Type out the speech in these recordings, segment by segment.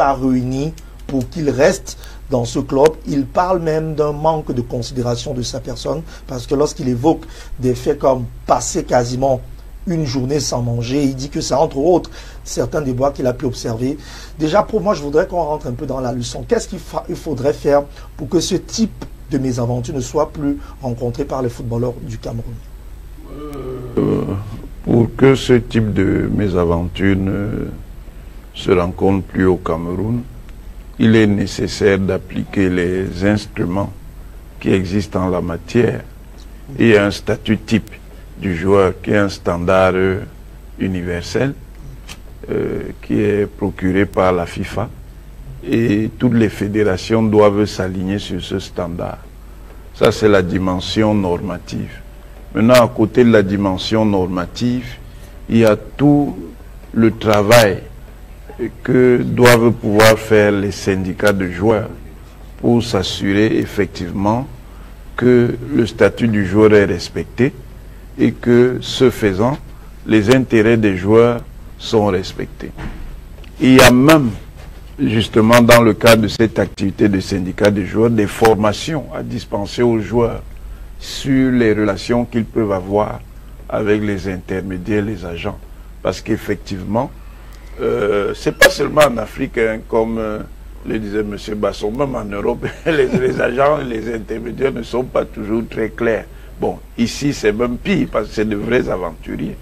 pas réunis pour qu'il reste dans ce club. Il parle même d'un manque de considération de sa personne, parce que lorsqu'il évoque des faits comme passer quasiment une journée sans manger, il dit que c'est entre autres certains déboires qu'il a pu observer. Déjà, pour moi, je voudrais qu'on rentre un peu dans la leçon. Qu'est-ce qu'il faudrait faire pour que ce type de mésaventures ne soit plus rencontré par les footballeurs du Cameroun? Pour que ce type de mésaventures ne se rencontre plus au Cameroun, il est nécessaire d'appliquer les instruments qui existent en la matière. Il y a un statut type du joueur qui est un standard universel qui est procuré par la FIFA, et toutes les fédérations doivent s'aligner sur ce standard. Ça, c'est la dimension normative. Maintenant, à côté de la dimension normative, il y a tout le travail que doivent pouvoir faire les syndicats de joueurs pour s'assurer effectivement que le statut du joueur est respecté et que, ce faisant, les intérêts des joueurs sont respectés. Il y a même, justement, dans le cadre de cette activité de syndicat des joueurs, des formations à dispenser aux joueurs sur les relations qu'ils peuvent avoir avec les intermédiaires, les agents. Parce qu'effectivement, c'est pas seulement en Afrique, hein, comme le disait M. Basson, même en Europe, les agents et les intermédiaires ne sont pas toujours très clairs. Bon, ici c'est même pire, parce que c'est de vrais aventuriers.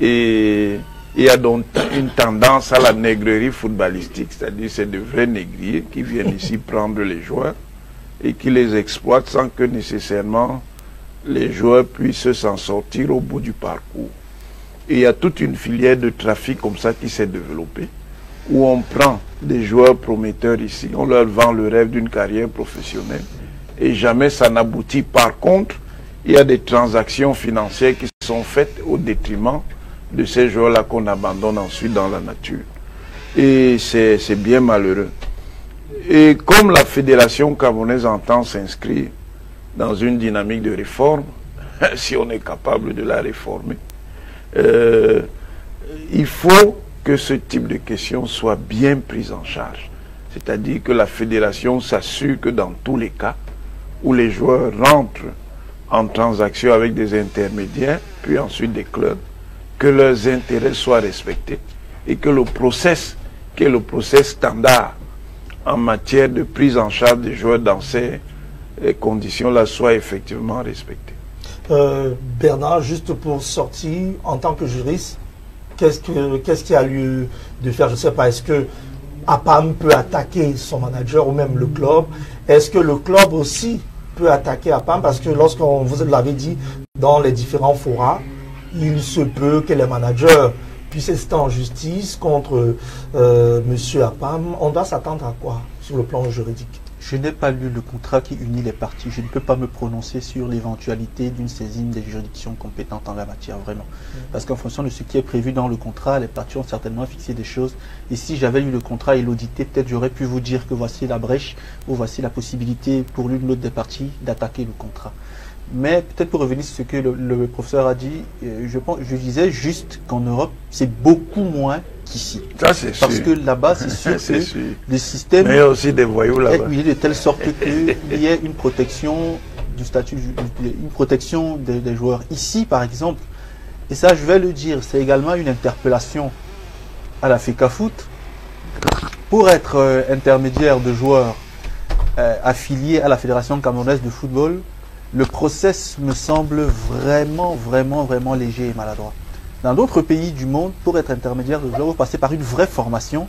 Et il y a donc une tendance à la négrerie footballistique, c'est-à-dire c'est de vrais négriers qui viennent ici prendre les joueurs et qui les exploitent sans que nécessairement les joueurs puissent s'en sortir au bout du parcours. Et il y a toute une filière de trafic comme ça qui s'est développée, où on prend des joueurs prometteurs ici, on leur vend le rêve d'une carrière professionnelle, et jamais ça n'aboutit. Par contre, il y a des transactions financières qui sont faites au détriment de ces joueurs-là qu'on abandonne ensuite dans la nature. Et c'est bien malheureux. Et comme la Fédération camerounaise entend s'inscrire dans une dynamique de réforme, si on est capable de la réformer, il faut que ce type de questions soit bien prise en charge. C'est-à-dire que la Fédération s'assure que dans tous les cas où les joueurs rentrent en transaction avec des intermédiaires, puis ensuite des clubs, que leurs intérêts soient respectés et que le process, qui est le process standard en matière de prise en charge des joueurs dans ces conditions-là, soit effectivement respecté. Bernard, juste pour sortir, en tant que juriste, qu'est-ce qu'il y a lieu de faire? Je ne sais pas, est-ce que Apam peut attaquer son manager ou même le club? Est-ce que le club aussi peut attaquer Apam? Parce que lorsqu'on vous l'avait dit dans les différents forats, il se peut que les managers puissent être en justice contre M. Apam. On doit s'attendre à quoi sur le plan juridique? Je n'ai pas lu le contrat qui unit les parties. Je ne peux pas me prononcer sur l'éventualité d'une saisine des juridictions compétentes en la matière, vraiment. Parce qu'en fonction de ce qui est prévu dans le contrat, les parties ont certainement fixé des choses. Et si j'avais lu le contrat et l'audité, peut-être j'aurais pu vous dire que voici la brèche ou voici la possibilité pour l'une ou l'autre des parties d'attaquer le contrat. Mais peut-être pour revenir sur ce que le professeur a dit, je disais juste qu'en Europe, c'est beaucoup moins qu'ici. Ça, c'est sûr. Parce que là-bas, c'est sûr que le système... Mais il y a aussi des voyous là-bas. Oui, de telle sorte qu'il y ait une protection du statut, une protection des joueurs. Ici, par exemple, et ça, je vais le dire, c'est également une interpellation à la FECAFOOT. Pour être intermédiaire de joueurs affiliés à la Fédération camerounaise de football, le process me semble vraiment léger et maladroit. Dans d'autres pays du monde, pour être intermédiaire de joueurs, vous passez par une vraie formation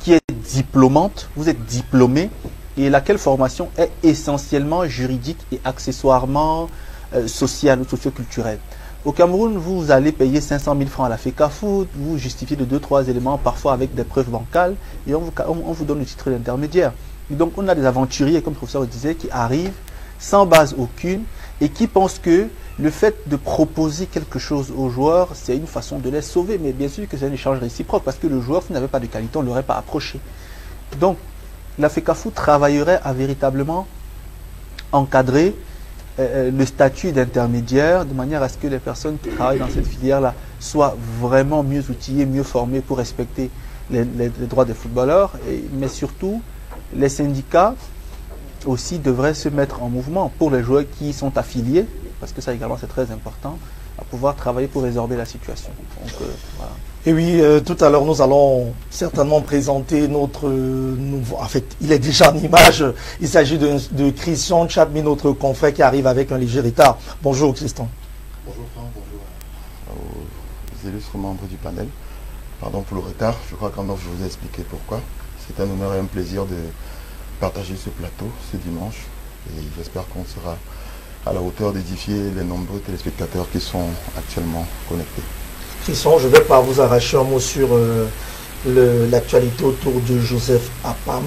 qui est diplômante, vous êtes diplômé, et laquelle formation est essentiellement juridique et accessoirement sociale ou socioculturelle. Au Cameroun, vous allez payer 500 000 francs à la FECAFOOT, vous justifiez de 2-3 éléments, parfois avec des preuves bancales, et on vous donne le titre d'intermédiaire. Donc on a des aventuriers, comme le professeur le disait, qui arrivent sans base aucune, et qui pensent que le fait de proposer quelque chose aux joueurs, c'est une façon de les sauver. Mais bien sûr que c'est un échange réciproque, parce que le joueur, s'il n'avait pas de qualité, on ne l'aurait pas approché. Donc, la FECAFOOT travaillerait à véritablement encadrer le statut d'intermédiaire, de manière à ce que les personnes qui travaillent dans cette filière-là soient vraiment mieux outillées, mieux formées pour respecter les droits des footballeurs, mais surtout les syndicats aussi devraient se mettre en mouvement pour les joueurs qui sont affiliés, parce que ça également c'est très important, à pouvoir travailler pour résorber la situation. Donc, voilà. Et oui, tout à l'heure, nous allons certainement présenter notre nouveau... En fait, il est déjà en image. Il s'agit de Christian Tchapmi, notre confrère qui arrive avec un léger retard. Bonjour, Christian. Bonjour, Franck. Bonjour aux illustres membres du panel. Pardon pour le retard. Je crois qu'en offre, je vous ai expliqué pourquoi. C'est un honneur et un plaisir de partager ce plateau ce dimanche. Et j'espère qu'on sera à la hauteur d'édifier les nombreux téléspectateurs qui sont actuellement connectés. Christian, je ne vais pas vous arracher un mot sur l'actualité autour de Joseph Apam.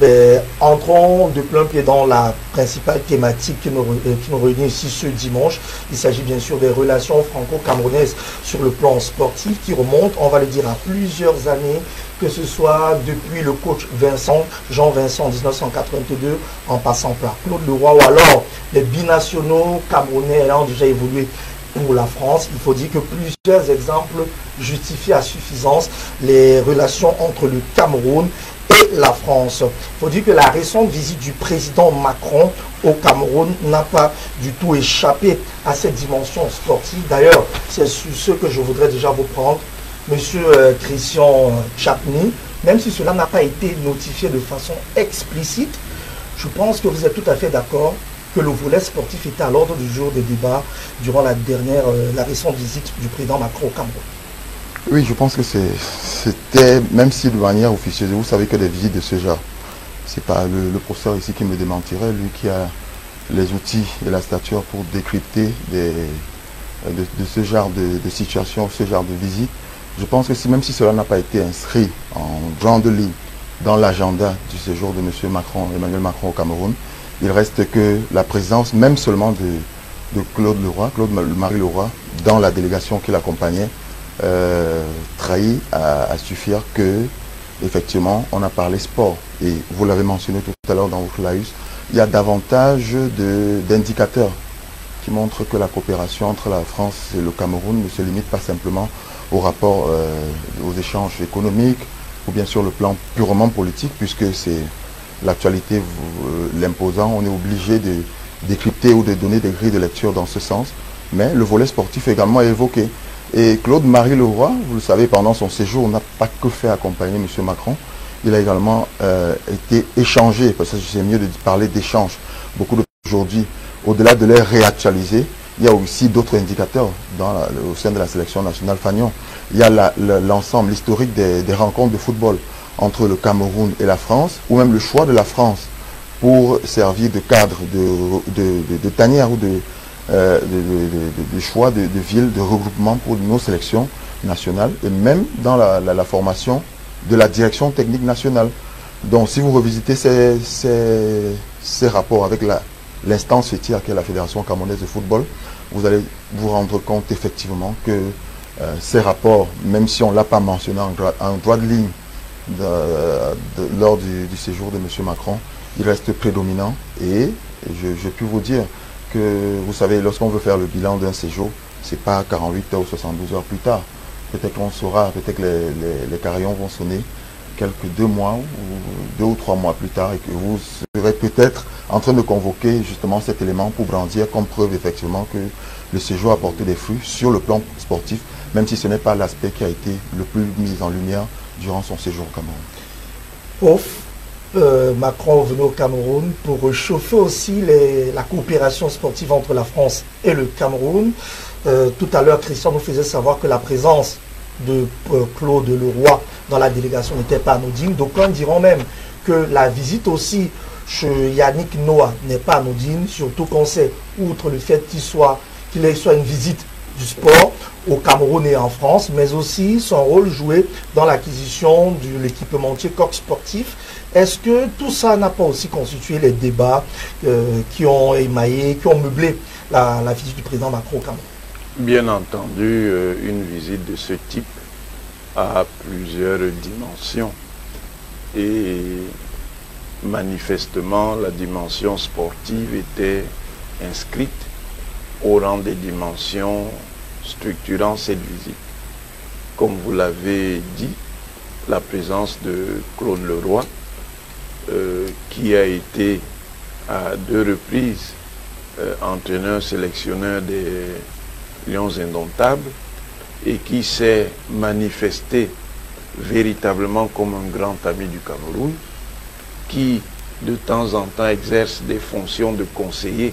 Mais entrons de plein pied dans la principale thématique qui nous réunit ici ce dimanche. Il s'agit bien sûr des relations franco-camerounaises sur le plan sportif qui remontent, on va le dire, à plusieurs années, que ce soit depuis le coach Jean-Vincent en 1982, en passant par Claude Leroy, ou alors les binationaux camerounais ayant déjà évolué pour la France. Il faut dire que plusieurs exemples justifient à suffisance les relations entre le Cameroun et la France. Il faut dire que la récente visite du président Macron au Cameroun n'a pas du tout échappé à cette dimension sportive. D'ailleurs, c'est sur ce que je voudrais déjà vous prendre, monsieur Christian Tchapmi. Même si cela n'a pas été notifié de façon explicite, je pense que vous êtes tout à fait d'accord que le volet sportif était à l'ordre du jour des débats durant la récente visite du président Macron au Cameroun. Oui, je pense que c'était, même si de manière officieuse, vous savez que des visites de ce genre, c'est pas le professeur ici qui me démentirait, lui qui a les outils et la stature pour décrypter de ce genre de situation, ce genre de visite. Je pense que même si cela n'a pas été inscrit en grande ligne dans l'agenda du séjour de M. Macron, Emmanuel Macron au Cameroun, il reste que la présence, même seulement de Claude-Marie Leroy, dans la délégation qui l'accompagnait, trahit à suffire que, effectivement, on a parlé sport. Et vous l'avez mentionné tout à l'heure dans votre laïus, il y a davantage d'indicateurs qui montrent que la coopération entre la France et le Cameroun ne se limite pas simplement au rapport, aux échanges économiques, ou bien sur le plan purement politique, puisque c'est... L'actualité l'imposant, on est obligé de décrypter ou de donner des grilles de lecture dans ce sens. Mais le volet sportif également est évoqué. Et Claude-Marie Leroy, vous le savez, pendant son séjour, n'a pas que fait accompagner M. Macron. Il a également été échangé, parce que c'est mieux de parler d'échange. Beaucoup d'aujourd'hui, au-delà de les réactualiser, il y a aussi d'autres indicateurs au sein de la sélection nationale Fagnon. Il y a l'ensemble, l'historique des rencontres de football entre le Cameroun et la France, ou même le choix de la France pour servir de cadre, de tanière ou de choix de ville, de regroupement pour nos sélections nationales, et même dans la formation de la direction technique nationale. Donc si vous revisitez ces rapports avec l'instance FETIR, qui est la Fédération Camerounaise de Football, vous allez vous rendre compte effectivement que ces rapports, même si on ne l'a pas mentionné en droit de ligne, lors du séjour de M. Macron, il reste prédominant. Et je puis vous dire que, vous savez, lorsqu'on veut faire le bilan d'un séjour, c'est pas 48 heures ou 72 heures plus tard. Peut-être qu'on saura, peut-être que les carillons vont sonner quelques 2 ou 3 mois plus tard, et que vous serez peut-être en train de convoquer justement cet élément pour brandir comme preuve effectivement que le séjour a porté des fruits sur le plan sportif, même si ce n'est pas l'aspect qui a été le plus mis en lumière durant son séjour au Cameroun. Macron venait au Cameroun pour réchauffer aussi la coopération sportive entre la France et le Cameroun. Tout à l'heure, Christian nous faisait savoir que la présence de Claude Leroy dans la délégation n'était pas anodine. D'aucuns diront même que la visite aussi chez Yannick Noah n'est pas anodine, surtout qu'on sait, outre le fait qu'il soit une visite du sport au Cameroun et en France, mais aussi son rôle joué dans l'acquisition de l'équipementier Coq Sportif. Est-ce que tout ça n'a pas aussi constitué les débats qui ont émaillé, qui ont meublé la visite du président Macron au Cameroun? Bien entendu, une visite de ce type a plusieurs dimensions. Et manifestement, la dimension sportive était inscrite au rang des dimensions structurant cette visite. Comme vous l'avez dit, la présence de Claude Leroy, qui a été à deux reprises entraîneur, sélectionneur des Lions Indomptables, et qui s'est manifesté véritablement comme un grand ami du Cameroun, qui de temps en temps exerce des fonctions de conseiller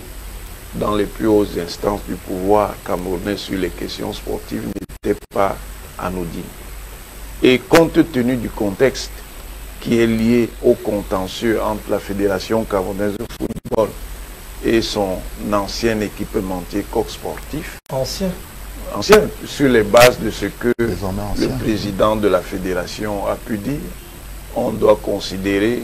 dans les plus hautes instances du pouvoir camerounais sur les questions sportives, n'était pas anodine. Et compte tenu du contexte qui est lié au contentieux entre la Fédération camerounaise de football et son ancien équipementier Coq Sportif, ancien, sur les bases de ce que le président de la Fédération a pu dire, on doit considérer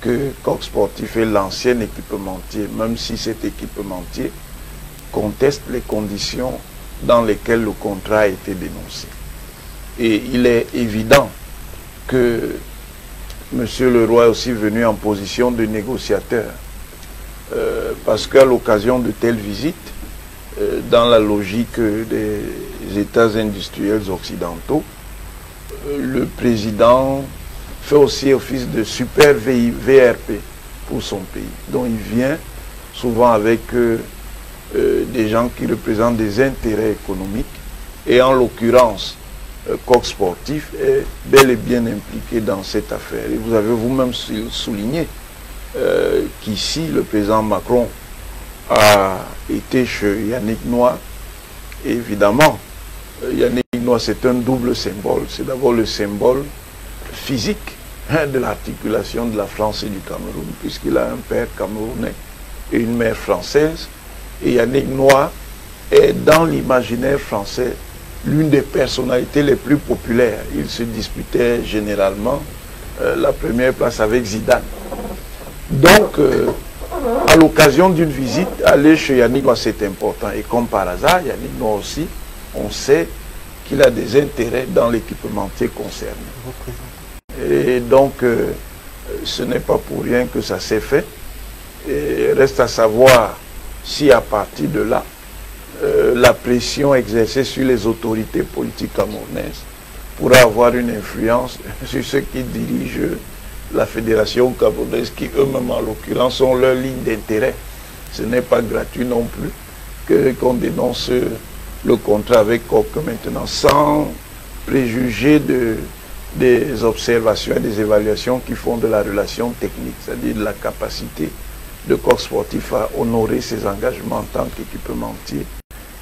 que Coq Sportif est l'ancien équipementier, même si cet équipementier conteste les conditions dans lesquelles le contrat a été dénoncé. Et il est évident que M. Leroy est aussi venu en position de négociateur, parce qu'à l'occasion de telles visites, dans la logique des États industriels occidentaux, le président fait aussi office de super VRP pour son pays, dont il vient souvent avec des gens qui représentent des intérêts économiques, et en l'occurrence Coq Sportif est bel et bien impliqué dans cette affaire. Et vous avez vous-même souligné qu'ici le président Macron a été chez Yannick Noah. Et évidemment, Yannick Noah, c'est un double symbole. C'est d'abord le symbole physique de l'articulation de la France et du Cameroun, puisqu'il a un père camerounais et une mère française. Et Yannick Noah est dans l'imaginaire français l'une des personnalités les plus populaires. Il se disputait généralement la première place avec Zidane. Donc, à l'occasion d'une visite, aller chez Yannick Noah, c'est important. Et comme par hasard, Yannick Noah aussi, on sait qu'il a des intérêts dans l'équipementier concerné. Et donc, ce n'est pas pour rien que ça s'est fait. Et reste à savoir si à partir de là, la pression exercée sur les autorités politiques camerounaises pourra avoir une influence sur ceux qui dirigent la Fédération camerounaise, qui eux-mêmes, en l'occurrence, ont leur ligne d'intérêt. Ce n'est pas gratuit non plus qu'on dénonce le contrat avec Coq maintenant, sans préjuger des observations et des évaluations qui font de la relation technique, c'est-à-dire de la capacité de Coq Sportif à honorer ses engagements en tant qu'équipementier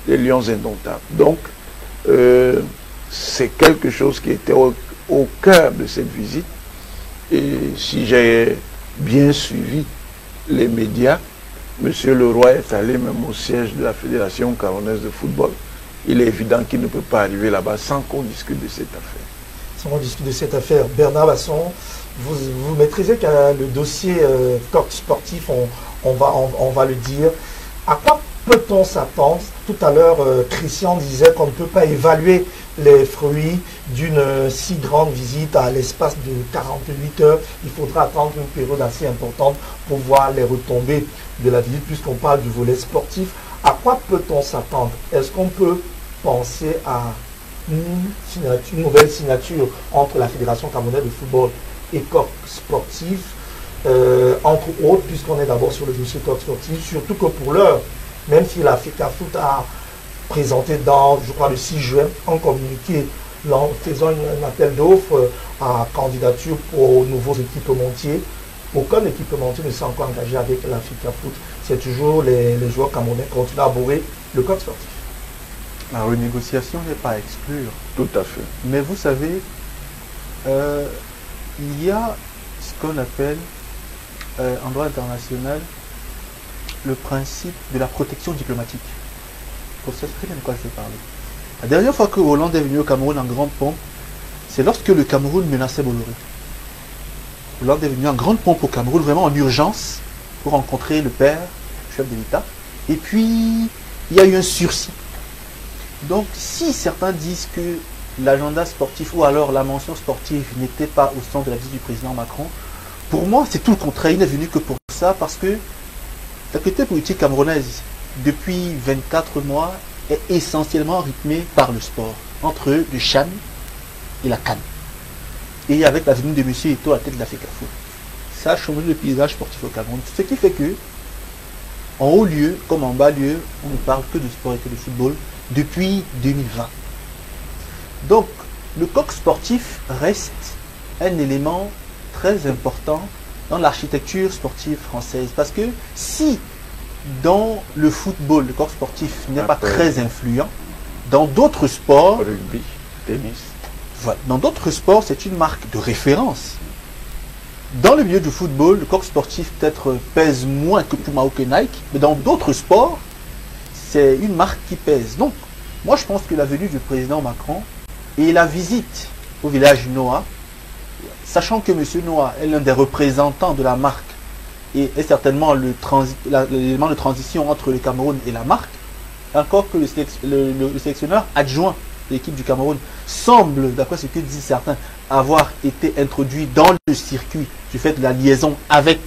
des Lions Indomptables. Donc, c'est quelque chose qui était au cœur de cette visite. Et si j'ai bien suivi les médias, M. Leroy est allé même au siège de la Fédération camerounaise de football. Il est évident qu'il ne peut pas arriver là-bas sans qu'on discute de cette affaire. Sans qu'on discute de cette affaire, Bernard Basson, vous maîtrisez le dossier Coq Sportif, on va le dire. À quoi peut-on s'attendre? Tout à l'heure, Christian disait qu'on ne peut pas évaluer les fruits d'une si grande visite à l'espace de 48 heures. Il faudra attendre une période assez importante pour voir les retombées de la visite, puisqu'on parle du volet sportif. À quoi peut-on s'attendre? Est-ce qu'on peut penser à une nouvelle signature entre la Fédération camerounaise de football et Coq Sportif, entre autres, puisqu'on est d'abord sur le dossier Coq Sportif, surtout que pour l'heure, même si la FECAFOOT a présenté dans, je crois, le 6 juin, en communiqué, en faisant un appel d'offres à candidature pour nouveaux équipementiers, aucun équipementier ne s'est encore engagé avec la FECAFOOT. C'est toujours les joueurs camerounais qui continuent à bourrer le Coq Sportif. La renégociation n'est pas à exclure. Tout à fait. Mais vous savez, il y a ce qu'on appelle en droit international le principe de la protection diplomatique. Pour ça, c'est bien de quoi je vais parler. La dernière fois que Hollande est venu au Cameroun en grande pompe, c'est lorsque le Cameroun menaçait Bolloré. Hollande est venu en grande pompe au Cameroun, vraiment en urgence, pour rencontrer le père, le chef de l'État. Et puis, il y a eu un sursis. Donc, si certains disent que l'agenda sportif ou alors la mention sportive n'était pas au centre de la visite du président Macron, pour moi, c'est tout le contraire. Il n'est venu que pour ça, parce que l'actualité politique camerounaise, depuis 24 mois, est essentiellement rythmée par le sport, entre eux, le CHAN et la CAN. et avec la venue de M. Eto'o à tête de la FECAFOOT. Ça a changé le paysage sportif au Cameroun. Ce qui fait que, en haut lieu comme en bas lieu, on ne parle que de sport et que de football depuis 2020. Donc, le Coq Sportif reste un élément très important dans l'architecture sportive française. Parce que si dans le football, le Coq Sportif n'est pas très influent, dans d'autres sports, rugby, tennis, voilà, dans d'autres sports, c'est une marque de référence. Dans le milieu du football, le Coq Sportif peut-être pèse moins que Puma ou que Nike, mais dans d'autres sports, c'est une marque qui pèse. Donc, moi je pense que la venue du président Macron et la visite au village Noah, sachant que M. Noah est l'un des représentants de la marque et est certainement l'élément de transition entre le Cameroun et la marque, encore que le sélectionneur adjoint de l'équipe du Cameroun semble, d'après ce que disent certains, avoir été introduit dans le circuit du fait de la liaison avec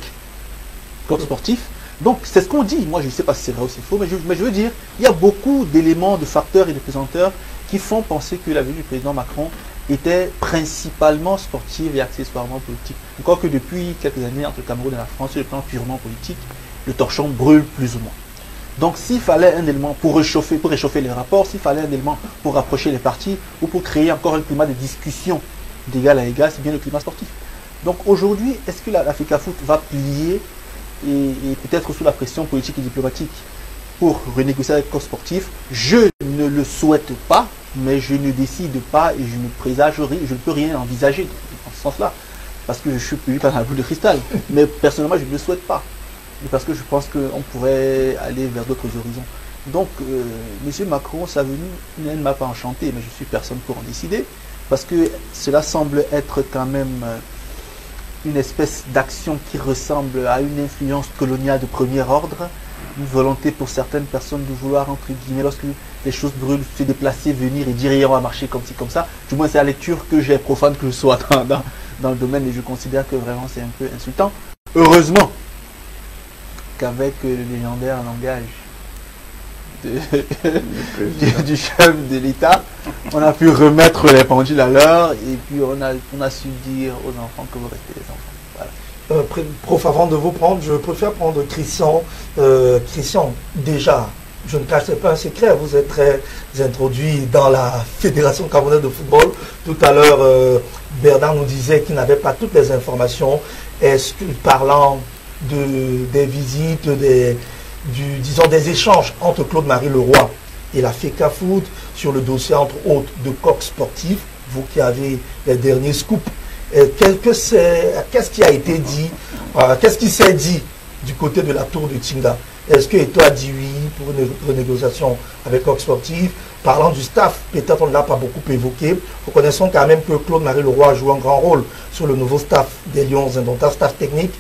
Coq Sportif. Donc c'est ce qu'on dit, moi je ne sais pas si c'est vrai ou c'est faux, mais je veux dire, il y a beaucoup d'éléments, de facteurs et de pesanteurs qui font penser que la venue du président Macron était principalement sportive et accessoirement politique. Encore que depuis quelques années, entre le Cameroun et la France, sur le plan purement politique, le torchon brûle plus ou moins. Donc s'il fallait un élément pour réchauffer les rapports, s'il fallait un élément pour rapprocher les partis ou pour créer encore un climat de discussion d'égal à égal, c'est bien le climat sportif. Donc aujourd'hui, est-ce que la FECAFOOT va plier et peut-être sous la pression politique et diplomatique pour renégocier avec le Coq Sportif? Je ne le souhaite pas, mais je ne décide pas et je ne présage rien, je ne peux rien envisager en ce sens-là, parce que je suis puni par la boule de cristal. Mais personnellement, je ne le souhaite pas, parce que je pense qu'on pourrait aller vers d'autres horizons. Donc, M. Macron, sa venue ne m'a pas enchanté, mais je suis personne pour en décider, parce que cela semble être quand même une espèce d'action qui ressemble à une influence coloniale de premier ordre, une volonté pour certaines personnes de vouloir, entre guillemets, lorsque les choses brûlent, se déplacer, venir et dire hier on va marcher comme ci, comme ça. Du moins, c'est la lecture que j'ai, profane que je sois dans le domaine, et je considère que vraiment c'est un peu insultant. Heureusement qu'avec le légendaire langage du chef de l'État, on a pu remettre les pendules à l'heure, et puis on a su dire aux enfants que vous restez les enfants. Voilà. Prof, avant de vous prendre, je préfère prendre Christian. Christian, déjà, je ne cache pas un secret, vous êtes très introduit dans la Fédération camerounaise de football. Tout à l'heure, Bernard nous disait qu'il n'avait pas toutes les informations. Est-ce que, parlant des visites, disons des échanges entre Claude-Marie Leroy et la FECAFOOT sur le dossier, entre autres, de Coq Sportif, vous qui avez les derniers scoops, qu'est-ce qui a été dit, qu'est-ce qui s'est dit du côté de la tour de Tinga? Est-ce que Eto'o a dit oui pour une renégociation avec Coq Sportif? Parlant du staff, peut-être on ne l'a pas beaucoup évoqué. Reconnaissons quand même que Claude-Marie Leroy a joué un grand rôle sur le nouveau staff des Lions Indomptables, staff technique.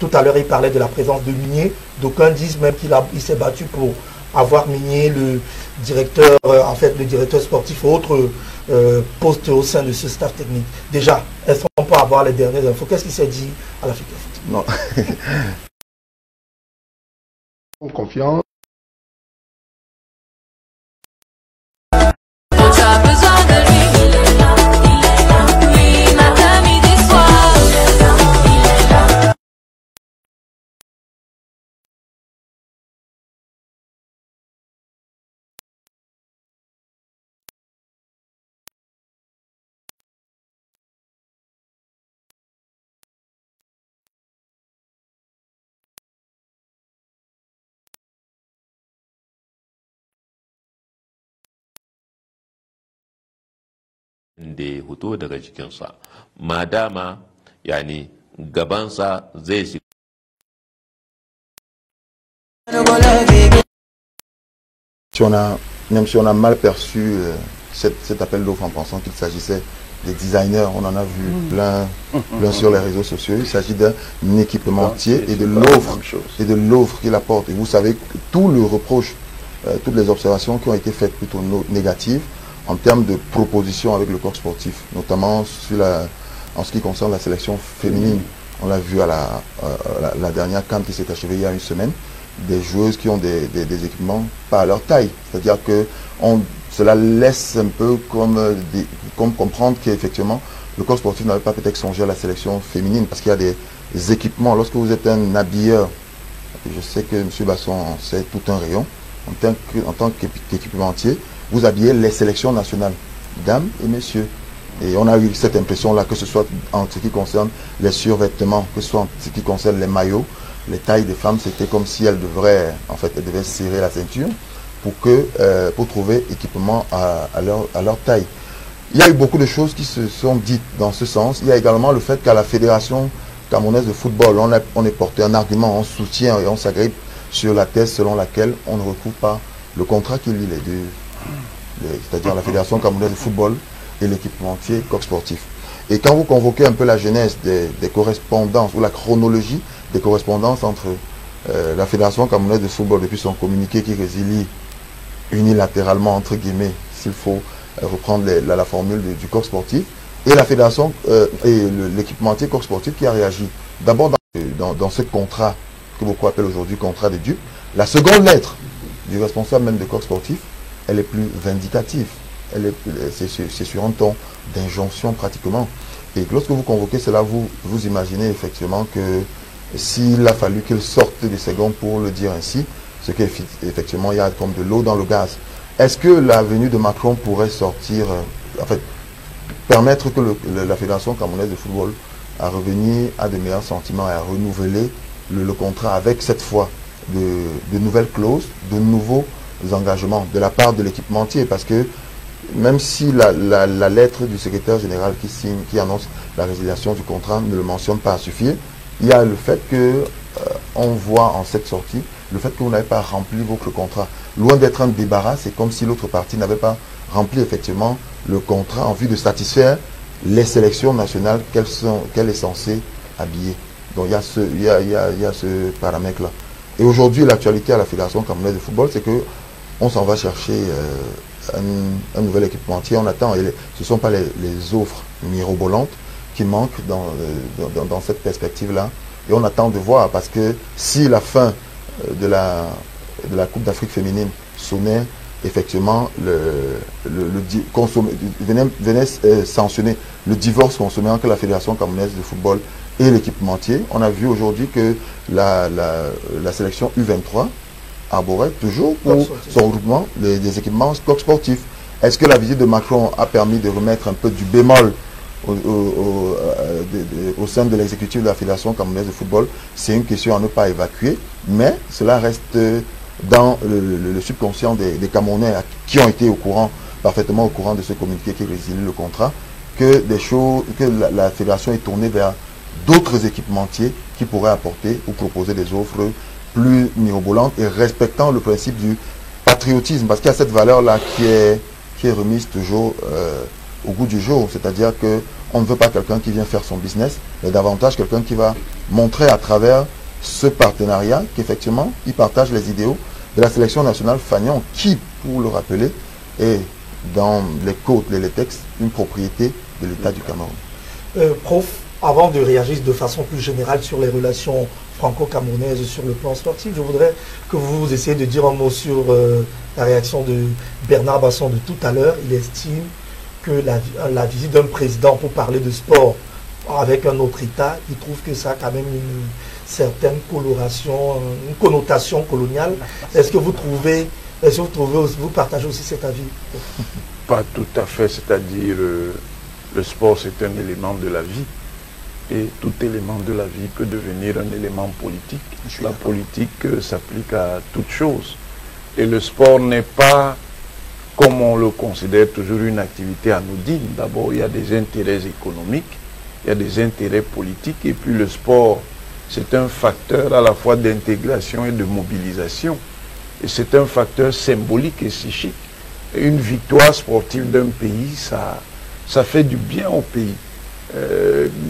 Tout à l'heure, il parlait de la présence de Miniem. D'aucuns disent même qu'il s'est battu pour avoir Miniem, le directeur, en fait, le directeur sportif ou autre poste au sein de ce staff technique. Déjà, est-ce qu'on peut avoir les dernières infos? Qu'est-ce qui s'est dit à la FECAFOOT? Non. En confiance. Da hoto daga cikinsa ma dama yani gabansa zai shiga même si on a mal perçu cet appel d'offres en pensant qu'il s'agissait des designers, on en a vu plein sur les réseaux sociaux. Il s'agit d'un équipement entier et de l'offre qu'il apporte. Et vous savez que tout le reproche, toutes les observations qui ont été faites plutôt négatives en termes de propositions avec le Coq Sportif, notamment en ce qui concerne la sélection féminine. On l'a vu à la dernière CAN qui s'est achevée il y a une semaine, des joueuses qui ont des équipements pas à leur taille. C'est-à-dire que cela laisse un peu comme comprendre qu'effectivement, le Coq Sportif n'avait pas peut-être songé à la sélection féminine, parce qu'il y a des équipements. Lorsque vous êtes un habilleur, je sais que M. Basson sait tout un rayon, en tant qu'équipementier, vous habillez les sélections nationales, dames et messieurs. Et on a eu cette impression-là, que ce soit en ce qui concerne les survêtements, que ce soit en ce qui concerne les maillots, les tailles des femmes, c'était comme si elles devraient, en fait, elles devaient serrer la ceinture pour trouver équipement à leur taille. Il y a eu beaucoup de choses qui se sont dites dans ce sens. Il y a également le fait qu'à la Fédération camerounaise de football, on est porté un argument, on soutient et on s'agrippe sur la thèse selon laquelle on ne recouvre pas le contrat qui lie les deux, c'est-à-dire la Fédération camerounaise de football et l'équipementier Coq Sportif. Et quand vous convoquez un peu la genèse des correspondances ou la chronologie des correspondances entre la Fédération camerounaise de football depuis son communiqué qui résilie unilatéralement, entre guillemets, s'il faut reprendre la formule du Coq Sportif, et la Fédération et l'équipementier Coq Sportif qui a réagi. D'abord dans ce contrat que beaucoup appellent aujourd'hui contrat des dupes, la seconde lettre du responsable même de Coq Sportif, elle est plus vindicative. C'est sur un ton d'injonction pratiquement. Et lorsque vous convoquez cela, vous imaginez effectivement que s'il a fallu qu'il sorte des secondes pour le dire ainsi, ce qu'effectivement il y a comme de l'eau dans le gaz. Est-ce que la venue de Macron pourrait sortir, en fait, permettre que la Fédération camerounaise de football à revenir à de meilleurs sentiments et à renouveler le contrat avec cette fois de nouvelles clauses, de nouveaux engagements de la part de l'équipementier? Parce que même si la lettre du secrétaire général qui signe, qui annonce la résiliation du contrat ne le mentionne pas à suffire, il y a le fait que on voit en cette sortie le fait que vous n'avez pas rempli votre contrat. Loin d'être un débarras, c'est comme si l'autre partie n'avait pas rempli effectivement le contrat en vue de satisfaire les sélections nationales qu'elle est censée habiller. Donc il y a ce paramètre-là. Et aujourd'hui, l'actualité à la Fédération camerounaise de football, c'est que on s'en va chercher un nouvel équipementier, on attend. Et ce ne sont pas les offres mirobolantes qui manquent dans cette perspective-là. Et on attend de voir, parce que si la fin de la Coupe d'Afrique féminine sonnait, effectivement, venait sanctionner le divorce consommé entre la Fédération camerounaise de football et l'équipementier. On a vu aujourd'hui que la sélection U23 arborait toujours pour son regroupement des équipements Coq Sportif. Est-ce que la visite de Macron a permis de remettre un peu du bémol au sein de l'exécutif de la Fédération camerounaise de football? C'est une question à ne pas évacuer, mais cela reste dans le subconscient des Camerounais qui ont été au courant, parfaitement au courant de ce communiqué qui résilie le contrat, que la Fédération est tournée vers d'autres équipementiers qui pourraient apporter ou proposer des offres plus mirobolantes et respectant le principe du patriotisme, parce qu'il y a cette valeur-là qui est remise toujours au goût du jour, c'est-à-dire qu'on ne veut pas quelqu'un qui vient faire son business, mais davantage quelqu'un qui va montrer à travers ce partenariat qu'effectivement il partage les idéaux de la sélection nationale fanion, qui, pour le rappeler, est dans les codes et les textes une propriété de l'État du Cameroun. Prof, avant de réagir de façon plus générale sur les relations franco-camerounaise sur le plan sportif, je voudrais que vous essayiez de dire un mot sur la réaction de Bernard Basson de tout à l'heure. Il estime que la visite d'un président pour parler de sport avec un autre État, il trouve que ça a quand même une certaine coloration, une connotation coloniale. Est-ce que vous partagez aussi cet avis? Pas tout à fait, c'est-à-dire le sport c'est un élément de la vie. Et tout élément de la vie peut devenir un élément politique. La politique s'applique à toutes choses. Et le sport n'est pas, comme on le considère toujours, une activité anodine. D'abord, il y a des intérêts économiques, il y a des intérêts politiques. Et puis le sport, c'est un facteur à la fois d'intégration et de mobilisation. Et c'est un facteur symbolique et psychique. Et une victoire sportive d'un pays, ça fait du bien au pays.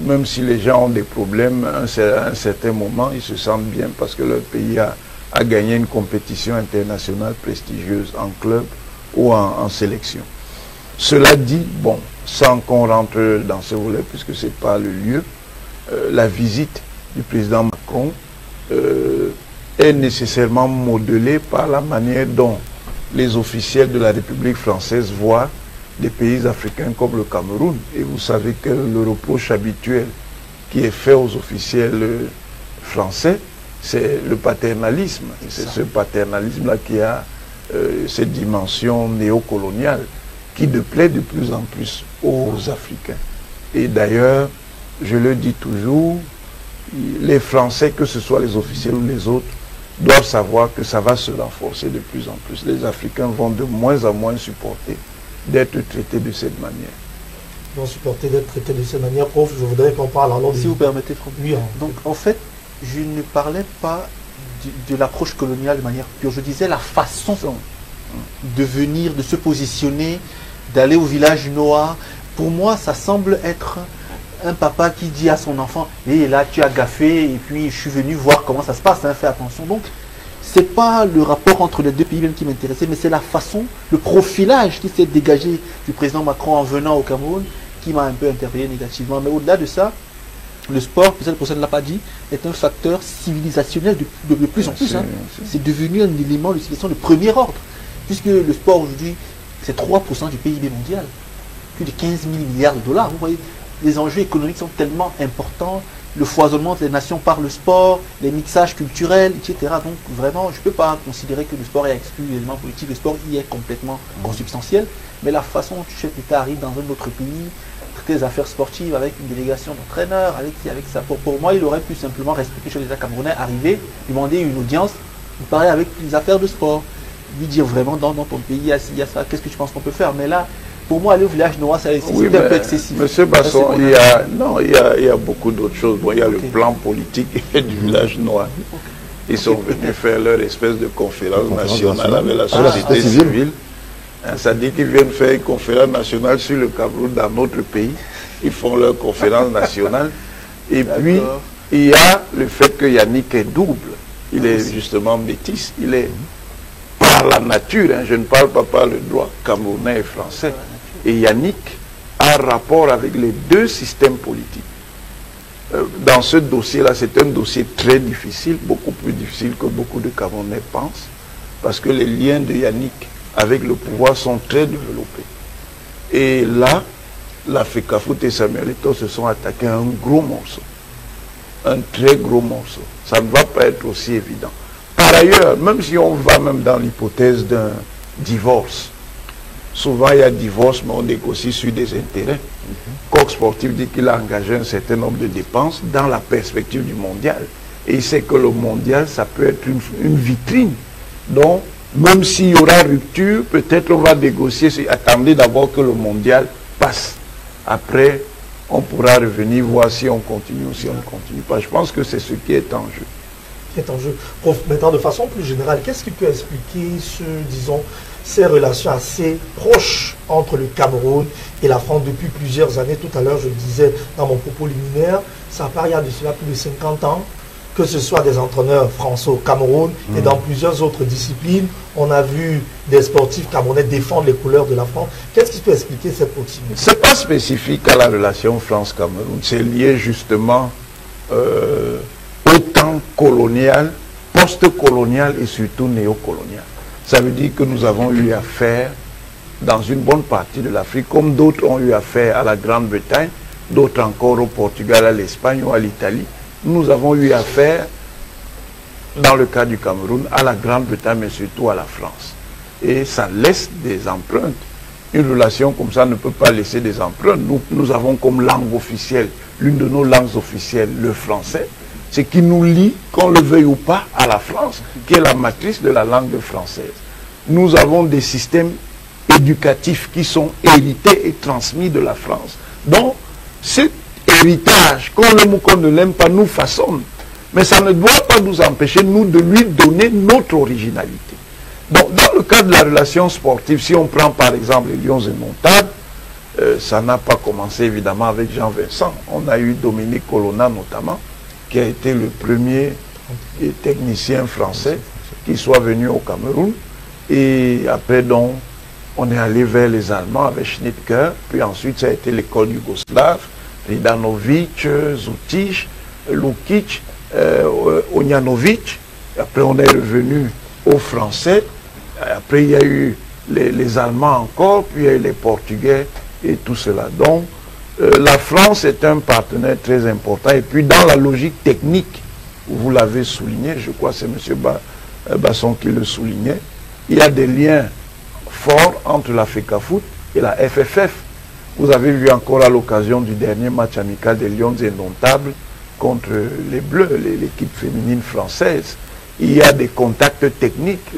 Même si les gens ont des problèmes, à un certain moment, ils se sentent bien parce que leur pays a gagné une compétition internationale prestigieuse en club ou en sélection. Cela dit, bon, sans qu'on rentre dans ce volet, puisque ce n'est pas le lieu, la visite du président Macron est nécessairement modelée par la manière dont les officiels de la République française voient des pays africains comme le Cameroun. Et vous savez que le reproche habituel qui est fait aux officiels français, c'est le paternalisme. C'est ce paternalisme-là qui a cette dimension néocoloniale qui déplaît de plus en plus aux Africains. Et d'ailleurs, je le dis toujours, les Français, que ce soit les officiels ou les autres, doivent savoir que ça va se renforcer de plus en plus. Les Africains vont de moins en moins supporter d'être traités de cette manière. Ils vont supporter d'être traités de cette manière, prof. Je voudrais qu'on parle alors si vous permettez, Franck. Oui, donc en fait, je ne parlais pas de l'approche coloniale de manière pure. Je disais la façon de venir, de se positionner, d'aller au village noir. Pour moi, ça semble être un papa qui dit à son enfant « Eh là, tu as gaffé et puis je suis venu voir comment ça se passe, hein, fais attention. » Donc, ce n'est pas le rapport entre les deux pays même qui m'intéressait, mais c'est la façon, le profilage qui s'est dégagé du président Macron en venant au Cameroun qui m'a un peu interpellé négativement. Mais au-delà de ça, le sport, peut-être que personne ne l'a pas dit, est un facteur civilisationnel de plus en plus. Hein. C'est devenu un élément de civilisation de premier ordre, puisque le sport aujourd'hui, c'est 3% du PIB mondial, plus de 15 000 milliards $. Vous voyez, les enjeux économiques sont tellement importants, le foisonnement des nations par le sport, les mixages culturels, etc. Donc vraiment, je ne peux pas considérer que le sport est exclu l'élément politique, le sport y est complètement consubstantiel, mais la façon dont le chef d'État arrive dans un autre pays, des affaires sportives avec une délégation d'entraîneurs, avec ça. Pour moi, il aurait pu simplement respecter le chef d'État camerounais, arriver, demander une audience, lui parler avec les affaires de sport, lui dire vraiment dans ton pays, il y a ça, qu'est-ce que tu penses qu'on peut faire? Mais là, pour moi, aller au village noir, c'est oui, un peu excessif. Monsieur Basson, là, il y a beaucoup d'autres choses. Bon, il y a le plan politique du village noir. Ils sont venus faire leur espèce de conférence nationale avec la société civile. Ça dit qu'ils viennent faire une conférence nationale sur le Cameroun dans notre pays. Ils font leur conférence nationale. Et puis, il y a le fait que Yannick est double. Il est justement métis. Il est par la nature, hein, je ne parle pas par le droit camerounais et français. Et Yannick a un rapport avec les deux systèmes politiques. Dans ce dossier-là, c'est un dossier très difficile, beaucoup plus difficile que beaucoup de Camerounais pensent, parce que les liens de Yannick avec le pouvoir sont très développés. Et là, la FECAFOOT et Samuel Eto'o se sont attaqués à un gros morceau. Un très gros morceau. Ça ne va pas être aussi évident. Par ailleurs, même si on va même dans l'hypothèse d'un divorce, souvent il y a divorce, mais on négocie sur des intérêts. Coq Sportif dit qu'il a engagé un certain nombre de dépenses dans la perspective du mondial. Et il sait que le mondial, ça peut être une vitrine dont, même s'il y aura rupture, peut-être on va négocier, attendez d'abord que le mondial passe. Après, on pourra revenir voir si on continue ou si on ne continue pas. Je pense que c'est ce qui est en jeu. Prof, maintenant de façon plus générale, qu'est-ce qui peut expliquer ces relations assez proches entre le Cameroun et la France depuis plusieurs années? Tout à l'heure, je le disais dans mon propos liminaire, ça part il y a de cela plus de 50 ans. Que ce soit des entraîneurs français au Cameroun et dans plusieurs autres disciplines, on a vu des sportifs camerounais défendre les couleurs de la France. Qu'est-ce qui peut expliquer cette proximité? Ce n'est pas spécifique à la relation France-Cameroun. C'est lié justement au temps colonial, post-colonial et surtout néocolonial. Ça veut dire que nous avons eu affaire dans une bonne partie de l'Afrique, comme d'autres ont eu affaire à la Grande-Bretagne, d'autres encore au Portugal, à l'Espagne ou à l'Italie. Nous avons eu affaire, dans le cas du Cameroun, à la Grande-Bretagne, mais surtout à la France. Et ça laisse des empreintes. Une relation comme ça ne peut pas laisser des empreintes. Nous avons comme langue officielle, l'une de nos langues officielles, le français. C'est qui nous lie, qu'on le veuille ou pas, à la France, qui est la matrice de la langue française. Nous avons des systèmes éducatifs qui sont hérités et transmis de la France. Donc, c'est héritage, qu'on l'aime ou qu'on ne l'aime pas, nous façonne. Mais ça ne doit pas nous empêcher, nous, de lui donner notre originalité. Donc, dans le cadre de la relation sportive, si on prend par exemple les Lions et Montagnes, ça n'a pas commencé évidemment avec Jean-Vincent. On a eu Dominique Colonna notamment, qui a été le premier technicien français qui soit venu au Cameroun. Et après, donc, on est allé vers les Allemands avec Schnittker, puis ensuite, ça a été l'école yougoslave. Rydanovic, Zutić, Lukic, Onyanovic. Après, on est revenu aux Français. Après, il y a eu les Allemands encore, puis les Portugais et tout cela. Donc, la France est un partenaire très important. Et puis, dans la logique technique, vous l'avez souligné, je crois que c'est M. Basson qui le soulignait, il y a des liens forts entre la FECAFOOT et la FFF. Vous avez vu encore à l'occasion du dernier match amical des Lions Indomptables contre les Bleus, l'équipe féminine française. Il y a des contacts techniques.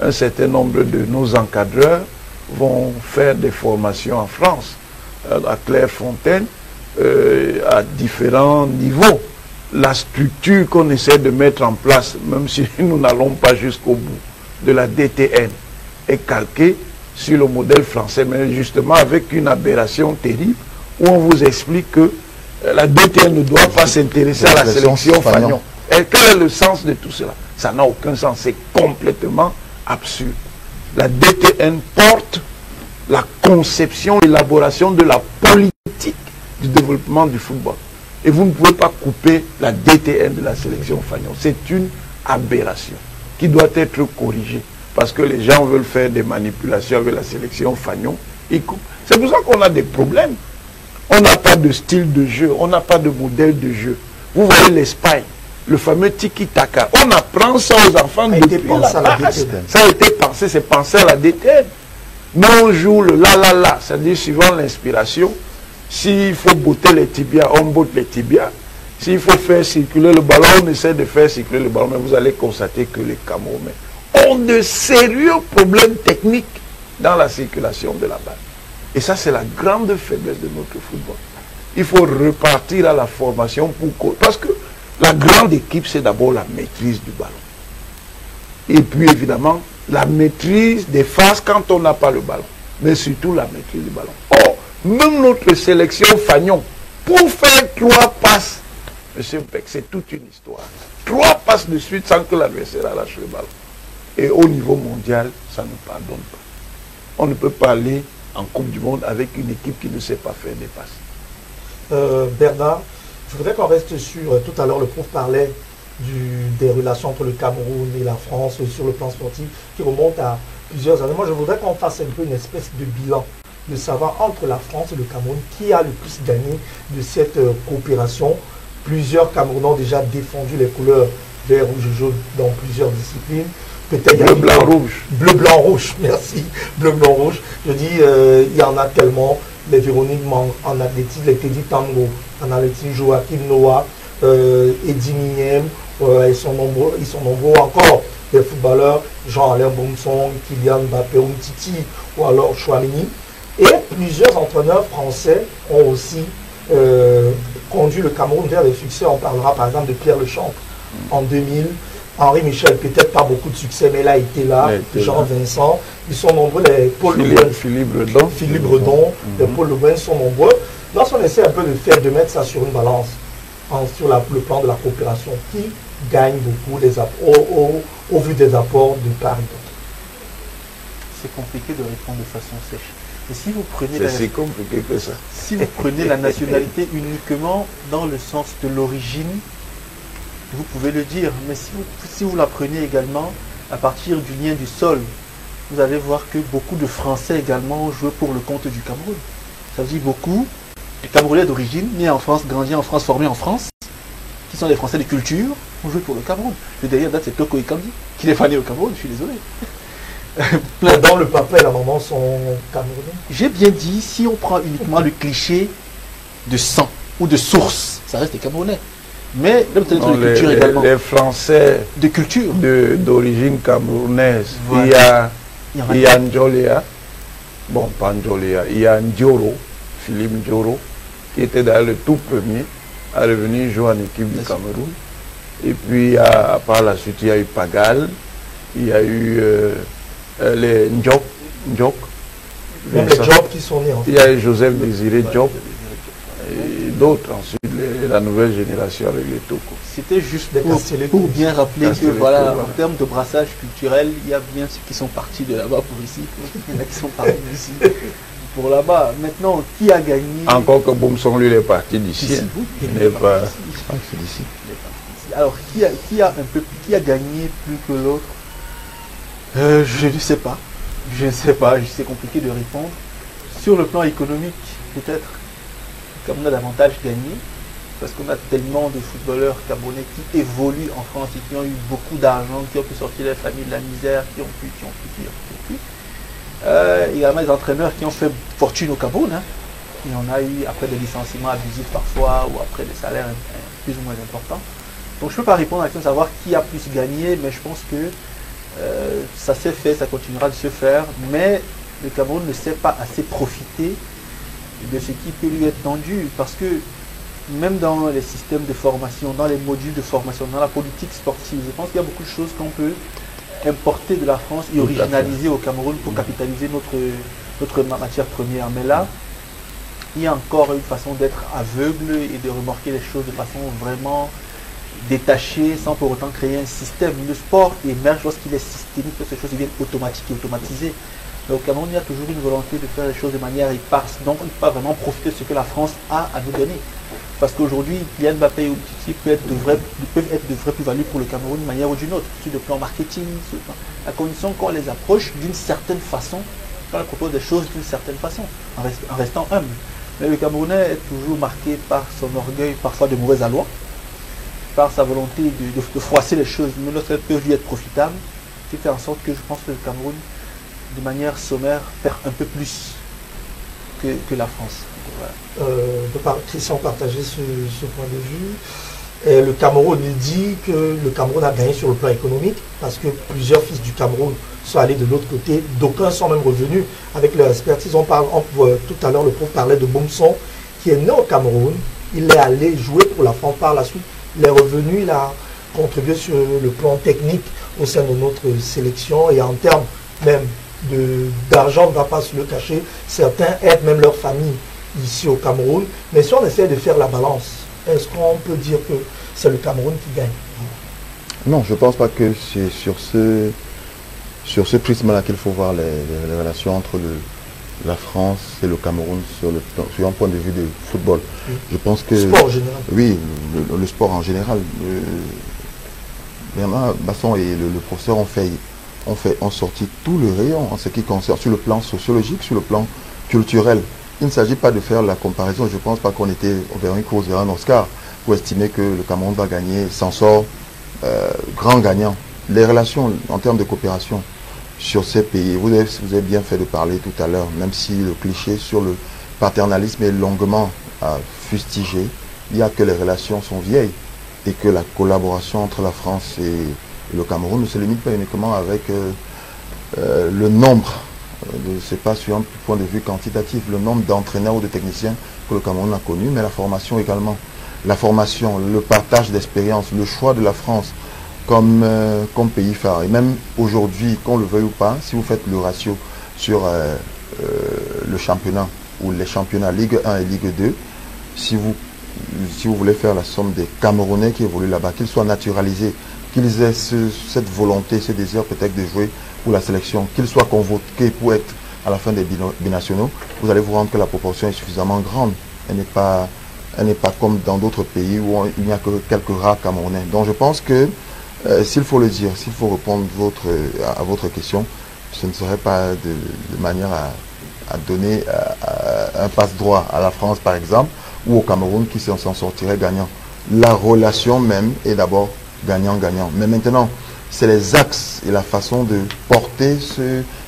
Un certain nombre de nos encadreurs vont faire des formations en France, à Clairefontaine, à différents niveaux. La structure qu'on essaie de mettre en place, même si nous n'allons pas jusqu'au bout, de la DTN, est calquée sur le modèle français, mais justement avec une aberration terrible, où on vous explique que la DTN ne doit pas s'intéresser à la sélection fagnon. Et quel est le sens de tout cela? Ça n'a aucun sens, c'est complètement absurde. La DTN porte la conception, l'élaboration de la politique du développement du football. Et vous ne pouvez pas couper la DTN de la sélection fagnon. C'est une aberration qui doit être corrigée. Parce que les gens veulent faire des manipulations avec la sélection fagnon. Ils coupent. C'est pour ça qu'on a des problèmes. On n'a pas de style de jeu, on n'a pas de modèle de jeu. Vous voyez l'Espagne, le fameux tiki-taka. On apprend ça aux enfants depuis la base. Ça a été pensé, c'est pensé à la DTN. Mais on joue le la-la-la, c'est-à-dire suivant l'inspiration. S'il faut botter les tibias, on botte les tibias. S'il faut faire circuler le ballon, on essaie de faire circuler le ballon. Mais vous allez constater que les Camerounais ont de sérieux problèmes techniques dans la circulation de la balle. Et ça, c'est la grande faiblesse de notre football. Il faut repartir à la formation pour... Parce que la grande équipe, c'est d'abord la maîtrise du ballon. Et puis, évidemment, la maîtrise des phases quand on n'a pas le ballon. Mais surtout la maîtrise du ballon. Or, même notre sélection fagnon, pour faire 3 passes, M. Peck, c'est toute une histoire. 3 passes de suite sans que l'adversaire arrache le ballon. Et au niveau mondial, ça ne pardonne pas. On ne peut pas aller en Coupe du Monde avec une équipe qui ne sait pas faire des passes. Bernard, je voudrais qu'on reste sur... tout à l'heure, le prof parlait des relations entre le Cameroun et la France sur le plan sportif qui remontent à plusieurs années. Moi, je voudrais qu'on fasse un peu une espèce de bilan de savoir entre la France et le Cameroun qui a le plus gagné de cette coopération. Plusieurs Camerounais ont déjà défendu les couleurs vert, rouge et jaune dans plusieurs disciplines. Bleu, blanc, rouge. Bleu, blanc, rouge, merci. Bleu, blanc, rouge. Je dis, il y en a tellement. Les Véronique Mang en athlétisme, les Teddy Tamgho en athlétisme, Joakim Noah, Eddy Miniem, ils sont nombreux encore. Des footballeurs, Jean-Alain Boumsong, Kylian Mbappé, Zutić ou alors Tchouaméni. Et plusieurs entraîneurs français ont aussi conduit le Cameroun vers des succès. On parlera par exemple de Pierre Lechamp en 2000. Henri Michel, peut-être pas beaucoup de succès, mais il a été là. Jean-Vincent, ils sont nombreux. Les Paul Lebrun, Philippe Redon, les Paul Lebrun sont nombreux. Lorsqu'on essaie un peu de faire, de mettre ça sur une balance, sur le plan de la coopération, qui gagne beaucoup au vu des apports de Paris? C'est compliqué de répondre de façon sèche. Et si vous prenez c'est compliqué que ça. Si vous prenez la nationalité uniquement dans le sens de l'origine, vous pouvez le dire, mais si vous la prenez également à partir du lien du sol, vous allez voir que beaucoup de Français également ont joué pour le compte du Cameroun. Ça veut dire beaucoup de Camerounais d'origine, nés en France, grandis en France, formés en France, qui sont des Français de culture, ont joué pour le Cameroun. Le dernier date, c'est Toko Ikambi, qui n'est pas né au Cameroun, je suis désolé. Dans le papa et la maman sont Camerounais. J'ai bien dit, si on prend uniquement le cliché de sang ou de source, ça reste des Camerounais. Mais non, de culture également. Les Français d'origine camerounaise, voilà. il y a Ndjoléa, bon pas Ndjoléa, il y a Ndjoro, Philippe Ndjoro, qui était d'ailleurs le tout premier à revenir jouer en équipe du Cameroun. Et puis par la suite, il y a eu Pagal, il y a eu les Ndjok. Même les Ndjok qui sont nés en fait. Il y a eu Joseph Désiré Ndjok. Et d'autres ensuite, la nouvelle génération avec les Toko. C'était juste pour bien rappeler que voilà, en termes de brassage culturel, il y a bien ceux qui sont partis de là-bas pour ici, il y en a qui sont partis d'ici pour là-bas. Maintenant, qui a gagné? Encore que Boumsong, lui, il est parti d'ici. Il n'est pas parti d'ici. Alors, qui a gagné plus que l'autre? Je ne sais pas. Je ne sais pas, c'est compliqué de répondre. Sur le plan économique, peut-être, comme on a davantage gagné, parce qu'on a tellement de footballeurs camerounais qui évoluent en France et qui ont eu beaucoup d'argent, qui ont pu sortir leur famille de la misère, qui ont pu. Également des entraîneurs qui ont fait fortune au Cameroun. Hein. Et on a eu après des licenciements abusifs parfois, ou après des salaires plus ou moins importants. Donc je ne peux pas répondre à la question de savoir qui a plus gagné, mais je pense que ça s'est fait, ça continuera de se faire. Mais le Cameroun ne sait pas assez profiter de ce qui peut lui être tendu, parce que même dans les systèmes de formation, dans les modules de formation, dans la politique sportive, je pense qu'il y a beaucoup de choses qu'on peut importer de la France et originaliser au Cameroun pour capitaliser notre matière première. Mais là, il y a encore une façon d'être aveugle et de remorquer les choses de façon vraiment détachée, sans pour autant créer un système. Le sport émerge lorsqu'il est systémique, parce que les choses deviennent automatiques et automatisées. Mais au Cameroun, il y a toujours une volonté de faire les choses de manière éparse. Donc, on ne peut pas vraiment profiter de ce que la France a à nous donner. Parce qu'aujourd'hui, Kylian Mbappé ou Titi peuvent être de vraies plus-values pour le Cameroun d'une manière ou d'une autre, sur le plan marketing, sur le plan, à condition qu'on les approche d'une certaine façon, qu'on leur propose des choses d'une certaine façon, en restant humble. Mais le Camerounais est toujours marqué par son orgueil, parfois de mauvaise aloi, par sa volonté de froisser les choses, mais lorsqu'elles peuvent lui être profitables, qui fait en sorte que je pense que le Cameroun, de manière sommaire, perd un peu plus que la France. Voilà. Christian partageait ce point de vue. Et le Cameroun, il dit que le Cameroun a gagné sur le plan économique parce que plusieurs fils du Cameroun sont allés de l'autre côté. D'aucuns sont même revenus avec leur expertise. Tout à l'heure, le prof parlait de Boumsong qui est né au Cameroun. Il est allé jouer pour la France par la suite. Il est revenu, il a contribué sur le plan technique au sein de notre sélection et en termes même d'argent, on ne va pas se le cacher. Certains aident même leur famille ici au Cameroun, mais si on essaie de faire la balance, est-ce qu'on peut dire que c'est le Cameroun qui gagne? Non, je ne pense pas que c'est sur ce prisme-là qu'il faut voir les relations entre la France et le Cameroun sur un point de vue de football. Oui. Je pense que... Le sport en général. Oui, le sport en général. Bernard Basson et le professeur ont sorti tout le rayon en ce qui concerne sur le plan sociologique, sur le plan culturel. Il ne s'agit pas de faire la comparaison. Je ne pense pas qu'on était vers une course, vers un Oscar, pour estimer que le Cameroun va gagner, s'en sort grand gagnant. Les relations en termes de coopération sur ces pays, vous avez bien fait de parler tout à l'heure, même si le cliché sur le paternalisme est longuement fustigé, il n'y a que les relations sont vieilles et que la collaboration entre la France et le Cameroun ne se limite pas uniquement avec le nombre. C'est pas sur un point de vue quantitatif le nombre d'entraîneurs ou de techniciens que le Cameroun a connu, mais la formation également. La formation, le partage d'expérience, le choix de la France comme pays phare. Et même aujourd'hui, qu'on le veuille ou pas, si vous faites le ratio sur le championnat ou les championnats Ligue 1 et Ligue 2, si vous voulez faire la somme des Camerounais qui évoluent là-bas, qu'ils soient naturalisés, qu'ils aient cette volonté, ce désir peut-être de jouer pour la sélection, qu'ils soient convoqués pour être à la fin des binationaux, vous allez vous rendre que la proportion est suffisamment grande. Elle n'est pas comme dans d'autres pays où il n'y a que quelques rares Camerounais. Donc je pense que, s'il faut le dire, s'il faut répondre à votre question, ce ne serait pas de manière à donner un passe-droit à la France par exemple, ou au Cameroun qui s'en sortirait gagnant. La relation même est d'abord gagnant-gagnant. Mais maintenant, c'est les axes et la façon de porter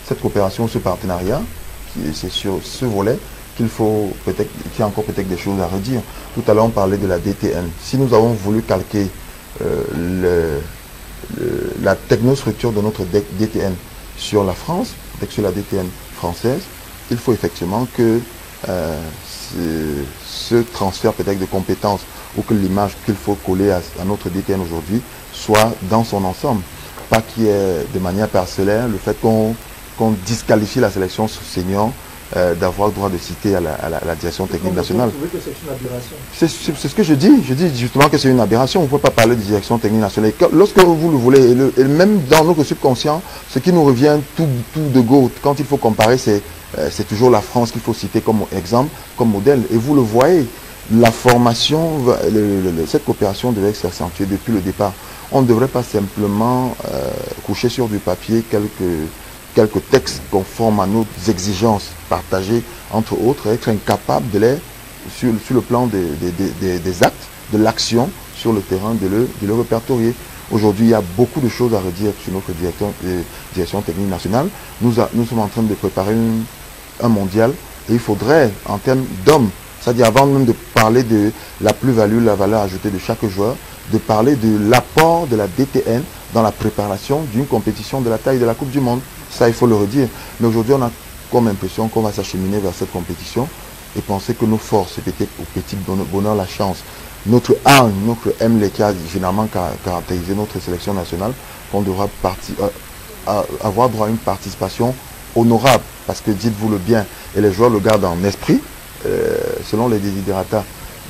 cette coopération, ce partenariat, c'est sur ce volet qu'il y a encore peut-être des choses à redire. Tout à l'heure, on parlait de la DTN. Si nous avons voulu calquer la technostructure de notre DTN sur la France, sur la DTN française, il faut effectivement que ce transfert peut-être de compétences ou que l'image qu'il faut coller à notre DTN aujourd'hui soit dans son ensemble, pas qu'il y ait de manière parcellaire le fait qu'on disqualifie la sélection senior d'avoir droit de citer à la direction technique nationale. C'est ce que je dis. Je dis justement que c'est une aberration. On ne peut pas parler de direction technique nationale. Lorsque vous le voulez, et même dans notre subconscient, ce qui nous revient tout de go, quand il faut comparer, c'est toujours la France qu'il faut citer comme exemple, comme modèle. Et vous le voyez, la formation, cette coopération devait s'accentuer depuis le départ. On ne devrait pas simplement coucher sur du papier quelques quelques textes conformes à nos exigences partagées, entre autres, être incapable de les, sur le plan des actes, de l'action sur le terrain, de le répertorier. Aujourd'hui, il y a beaucoup de choses à redire sur notre direction technique nationale. Nous sommes en train de préparer un mondial et il faudrait, en termes d'hommes, c'est-à-dire avant même de parler de la plus-value, la valeur ajoutée de chaque joueur, de parler de l'apport de la DTN dans la préparation d'une compétition de la taille de la Coupe du Monde. Ça, il faut le redire. Mais aujourd'hui, on a comme impression qu'on va s'acheminer vers cette compétition et penser que nos forces, peut-être au petit bonheur, la chance, notre âme, notre ML qui a généralement caractérisé notre sélection nationale, qu'on devra avoir droit à une participation honorable. Parce que dites-vous le bien, et les joueurs le gardent en esprit, selon les desiderata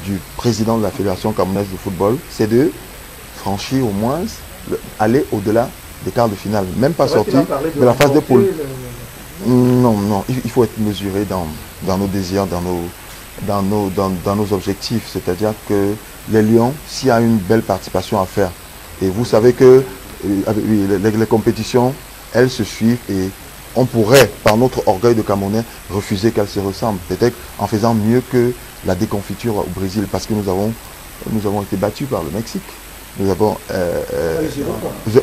du président de la Fédération camerounaise de football, c'est de franchir au moins, aller au-delà des quarts de finale, même pas sortir de la phase de poule. Non, non, il faut être mesuré dans nos désirs, dans nos objectifs, c'est-à-dire que les Lions, s'il y a une belle participation à faire, et vous savez que les compétitions, elles se suivent et on pourrait, par notre orgueil de Camerounais, refuser qu'elles se ressemblent, peut-être en faisant mieux que la déconfiture au Brésil, parce que nous avons été battus par le Mexique. Nous avons 1-1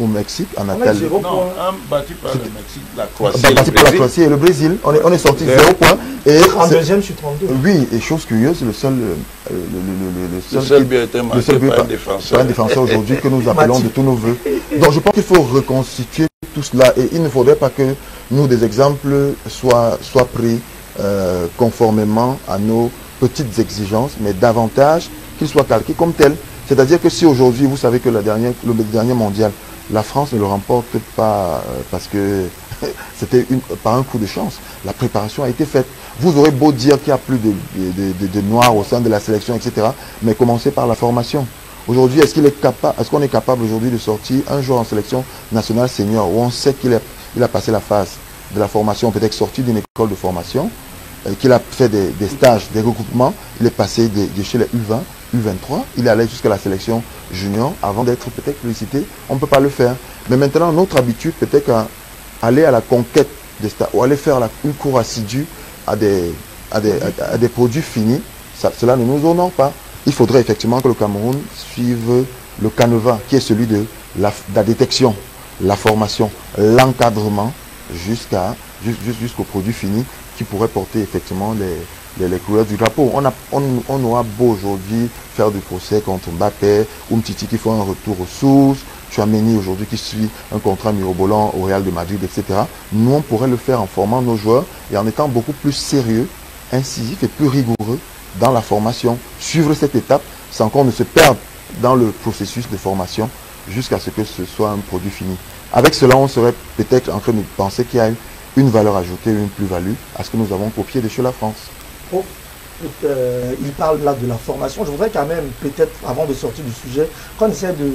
au Mexique, en Italie. Non, battu par le Mexique, la Croatie. Battu par la Croatie et le Brésil. On est sorti 0 points. Et en deuxième, sur 32. Oui, et chose curieuse, le seul but a été marqué par un défenseur. Par un défenseur aujourd'hui que nous appelons de tous nos voeux. Donc je pense qu'il faut reconstituer tout cela. Et il ne faudrait pas que nous, des exemples, soient pris conformément à nos petites exigences, mais davantage qu'ils soient calqués comme tels. C'est-à-dire que si aujourd'hui, vous savez que le dernier mondial, la France ne le remporte pas parce que c'était par un coup de chance. La préparation a été faite. Vous aurez beau dire qu'il n'y a plus de noirs au sein de la sélection, etc. Mais commencez par la formation. Aujourd'hui, est-ce qu'on est capable aujourd'hui de sortir un joueur en sélection nationale senior où on sait qu'il a passé la phase de la formation, peut-être sorti d'une école de formation, qu'il a fait des stages, des regroupements, il est passé de chez les U20, U23, il est allé jusqu'à la sélection junior avant d'être peut-être félicité. On ne peut pas le faire. Mais maintenant, notre habitude peut-être à aller à la conquête des stars ou aller faire une cour assidue à des produits finis, cela ne nous honore pas. Il faudrait effectivement que le Cameroun suive le canevas qui est celui de la détection, la formation, l'encadrement jusqu'au produit fini qui pourrait porter effectivement les couleurs du drapeau. On aura beau aujourd'hui faire du procès contre Mbappé, Umtiti qui fait un retour aux sources, Tchouaméni aujourd'hui qui suit un contrat mirobolant au Real de Madrid, etc. Nous, on pourrait le faire en formant nos joueurs et en étant beaucoup plus sérieux, incisif et plus rigoureux dans la formation. Suivre cette étape sans qu'on ne se perde dans le processus de formation jusqu'à ce que ce soit un produit fini. Avec cela, on serait peut-être en train de penser qu'il y a une valeur ajoutée, une plus-value à ce que nous avons copié de chez la France. Oh, il parle là de la formation. Je voudrais quand même, peut-être avant de sortir du sujet, qu'on essaie de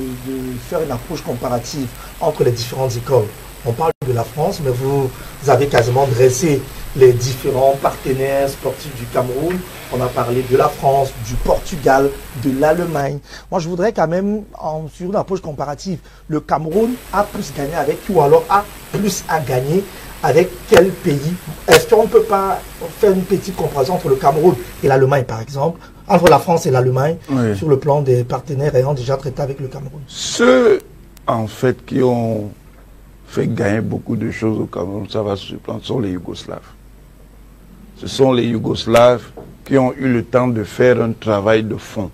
faire une approche comparative entre les différentes écoles. On parle de la France, mais vous avez quasiment dressé les différents partenaires sportifs du Cameroun. On a parlé de la France, du Portugal, de l'Allemagne. Moi, je voudrais quand même, sur une approche comparative, le Cameroun a plus gagné avec qui, ou alors a plus à gagner avec quel pays? Est-ce qu'on ne peut pas faire une petite comparaison entre le Cameroun et l'Allemagne, par exemple, entre la France et l'Allemagne, oui, sur le plan des partenaires ayant déjà traité avec le Cameroun? Ceux, en fait, qui ont fait gagner beaucoup de choses au Cameroun, ça va se surprendre, sont les Yougoslaves. Ce sont les Yougoslaves qui ont eu le temps de faire un travail de fond.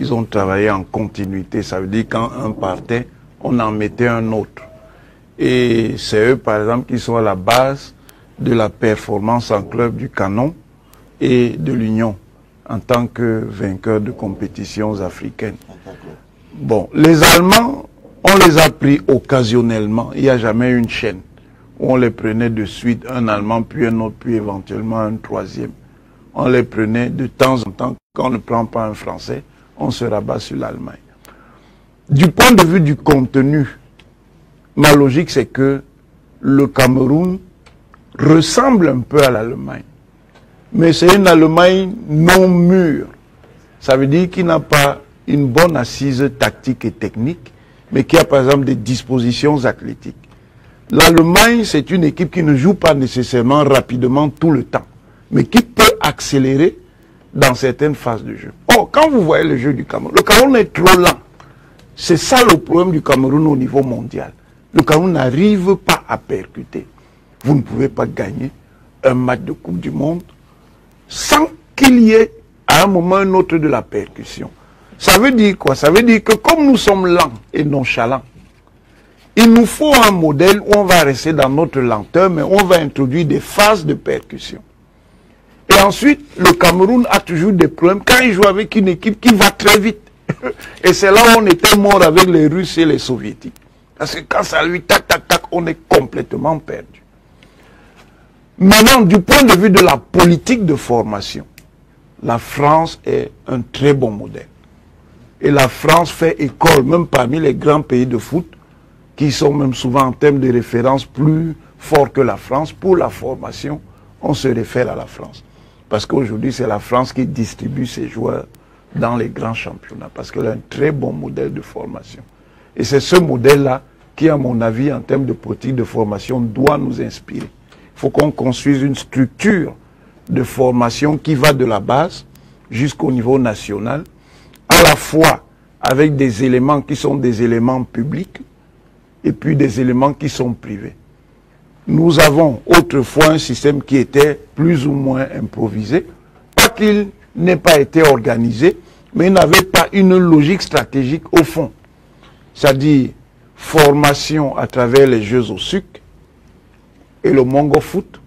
Ils ont travaillé en continuité, ça veut dire quand un partait, on en mettait un autre. Et c'est eux, par exemple, qui sont à la base de la performance en club du Canon et de l'Union en tant que vainqueurs de compétitions africaines. Bon, les Allemands, on les a pris occasionnellement. Il n'y a jamais une chaîne où on les prenait de suite, un Allemand, puis un autre, puis éventuellement un troisième. On les prenait de temps en temps. Quand on ne prend pas un Français, on se rabat sur l'Allemagne. Du point de vue du contenu, ma logique, c'est que le Cameroun ressemble un peu à l'Allemagne. Mais c'est une Allemagne non mûre. Ça veut dire qu'il n'a pas une bonne assise tactique et technique, mais qui a par exemple des dispositions athlétiques. L'Allemagne, c'est une équipe qui ne joue pas nécessairement rapidement tout le temps, mais qui peut accélérer dans certaines phases de jeu. Or, quand vous voyez le jeu du Cameroun, le Cameroun est trop lent. C'est ça le problème du Cameroun au niveau mondial. Le Cameroun n'arrive pas à percuter. Vous ne pouvez pas gagner un match de Coupe du Monde sans qu'il y ait à un moment ou un autre de la percussion. Ça veut dire quoi? Ça veut dire que comme nous sommes lents et nonchalants, il nous faut un modèle où on va rester dans notre lenteur, mais on va introduire des phases de percussion. Et ensuite, le Cameroun a toujours des problèmes quand il joue avec une équipe qui va très vite. Et c'est là où on était mort avec les Russes et les Soviétiques. Parce que quand ça lui tac, tac, tac, on est complètement perdu. Maintenant, du point de vue de la politique de formation, la France est un très bon modèle. Et la France fait école, même parmi les grands pays de foot, qui sont même souvent en termes de référence plus forts que la France. Pour la formation, on se réfère à la France. Parce qu'aujourd'hui, c'est la France qui distribue ses joueurs dans les grands championnats. Parce qu'elle a un très bon modèle de formation. Et c'est ce modèle-là qui, à mon avis, en termes de politique de formation, doit nous inspirer. Il faut qu'on construise une structure de formation qui va de la base jusqu'au niveau national, à la fois avec des éléments qui sont des éléments publics et puis des éléments qui sont privés. Nous avons autrefois un système qui était plus ou moins improvisé, pas qu'il n'ait pas été organisé, mais il n'avait pas une logique stratégique au fond. C'est-à-dire formation à travers les Jeux au sucre et le Mongo Foot.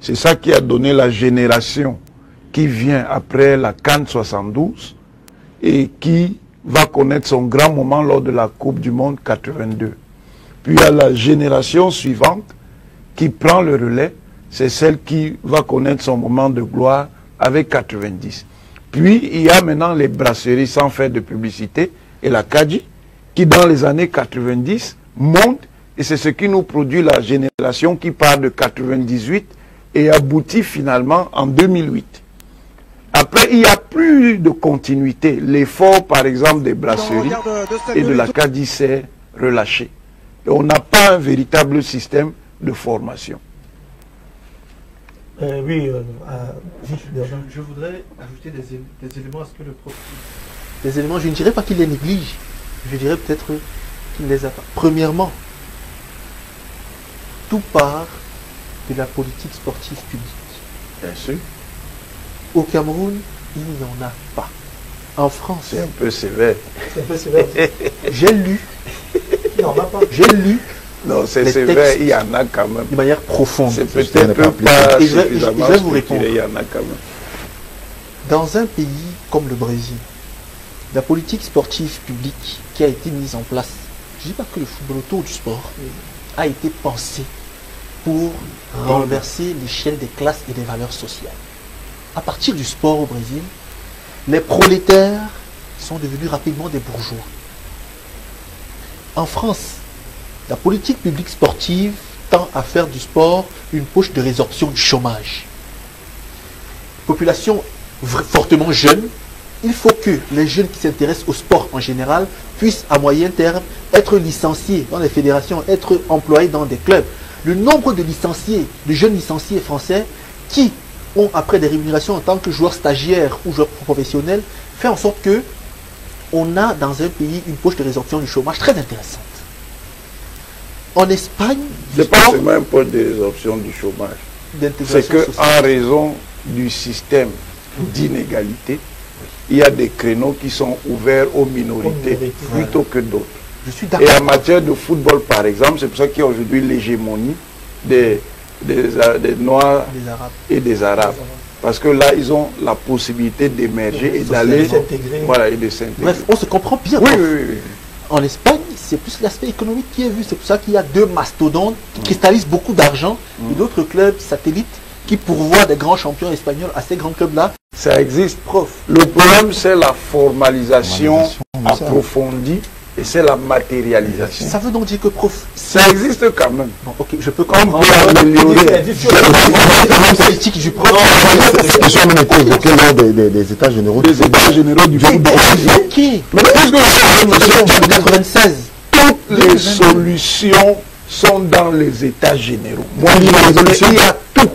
C'est ça qui a donné la génération qui vient après la CAN 72 et qui va connaître son grand moment lors de la Coupe du Monde 82. Puis il y a la génération suivante qui prend le relais, c'est celle qui va connaître son moment de gloire avec 90. Puis il y a maintenant les brasseries sans faire de publicité et la Cadji qui dans les années 90 monte et c'est ce qui nous produit la génération qui part de 98 et aboutit finalement en 2008. Après, il n'y a plus de continuité. L'effort, par exemple, des brasseries et de la Cadji s'est relâché. Et on n'a pas un véritable système de formation. Oui, je voudrais ajouter des éléments à ce que le prof... Des éléments, je ne dirais pas qu'il les néglige. Je dirais peut-être qu'il ne les a pas. Premièrement, tout part de la politique sportive publique. Bien sûr. Au Cameroun, il n'y en a pas. En France... C'est un peu sévère. C'est un peu sévère. J'ai lu. Il n'y en a pas. J'ai lu. Non, c'est sévère, il y en a quand même. De manière profonde. C'est peut-être pas suffisamment. Je vais vous répondre. Il y en a quand même. Dans un pays comme le Brésil, la politique sportive publique qui a été mise en place, je ne dis pas que le football autour du sport a été pensé pour renverser l'échelle des classes et des valeurs sociales. À partir du sport au Brésil, les prolétaires sont devenus rapidement des bourgeois. En France, la politique publique sportive tend à faire du sport une poche de résorption du chômage. Population fortement jeune, il faut que les jeunes qui s'intéressent au sport en général puissent à moyen terme être licenciés dans les fédérations, être employés dans des clubs. Le nombre de licenciés, de jeunes licenciés français qui ont après des rémunérations en tant que joueurs stagiaires ou joueurs professionnels, fait en sorte que on a dans un pays une poche de résorption du chômage très intéressante. En Espagne... C'est pas seulement une poche de résorption du chômage. C'est que en raison du système d'inégalité, il y a des créneaux qui sont ouverts aux minorités plutôt que d'autres. Je suis d'accord. Et en matière de football, par exemple, c'est pour ça qu'il y a aujourd'hui l'hégémonie des Noirs et des Arabes. Parce que là, ils ont la possibilité d'émerger et d'aller... Voilà, et de s'intégrer. Bref, on se comprend bien. Oui, oui, oui. En Espagne, c'est plus l'aspect économique qui est vu. C'est pour ça qu'il y a deux mastodontes qui cristallisent beaucoup d'argent et d'autres clubs satellites qui pourvoient des grands champions espagnols à ces grands clubs-là. Ça existe, prof. Le problème, c'est la formalisation approfondie. Et c'est la matérialisation. Ça veut donc dire que prof... Ça existe quand même. Bon, ok, je peux quand même... La politique du prof... La question a été évoquée lors des états généraux. Des états généraux du football. Ok. Mais qu'est-ce que... 96. Toutes les solutions sont dans les états généraux. Moi, il y a tout.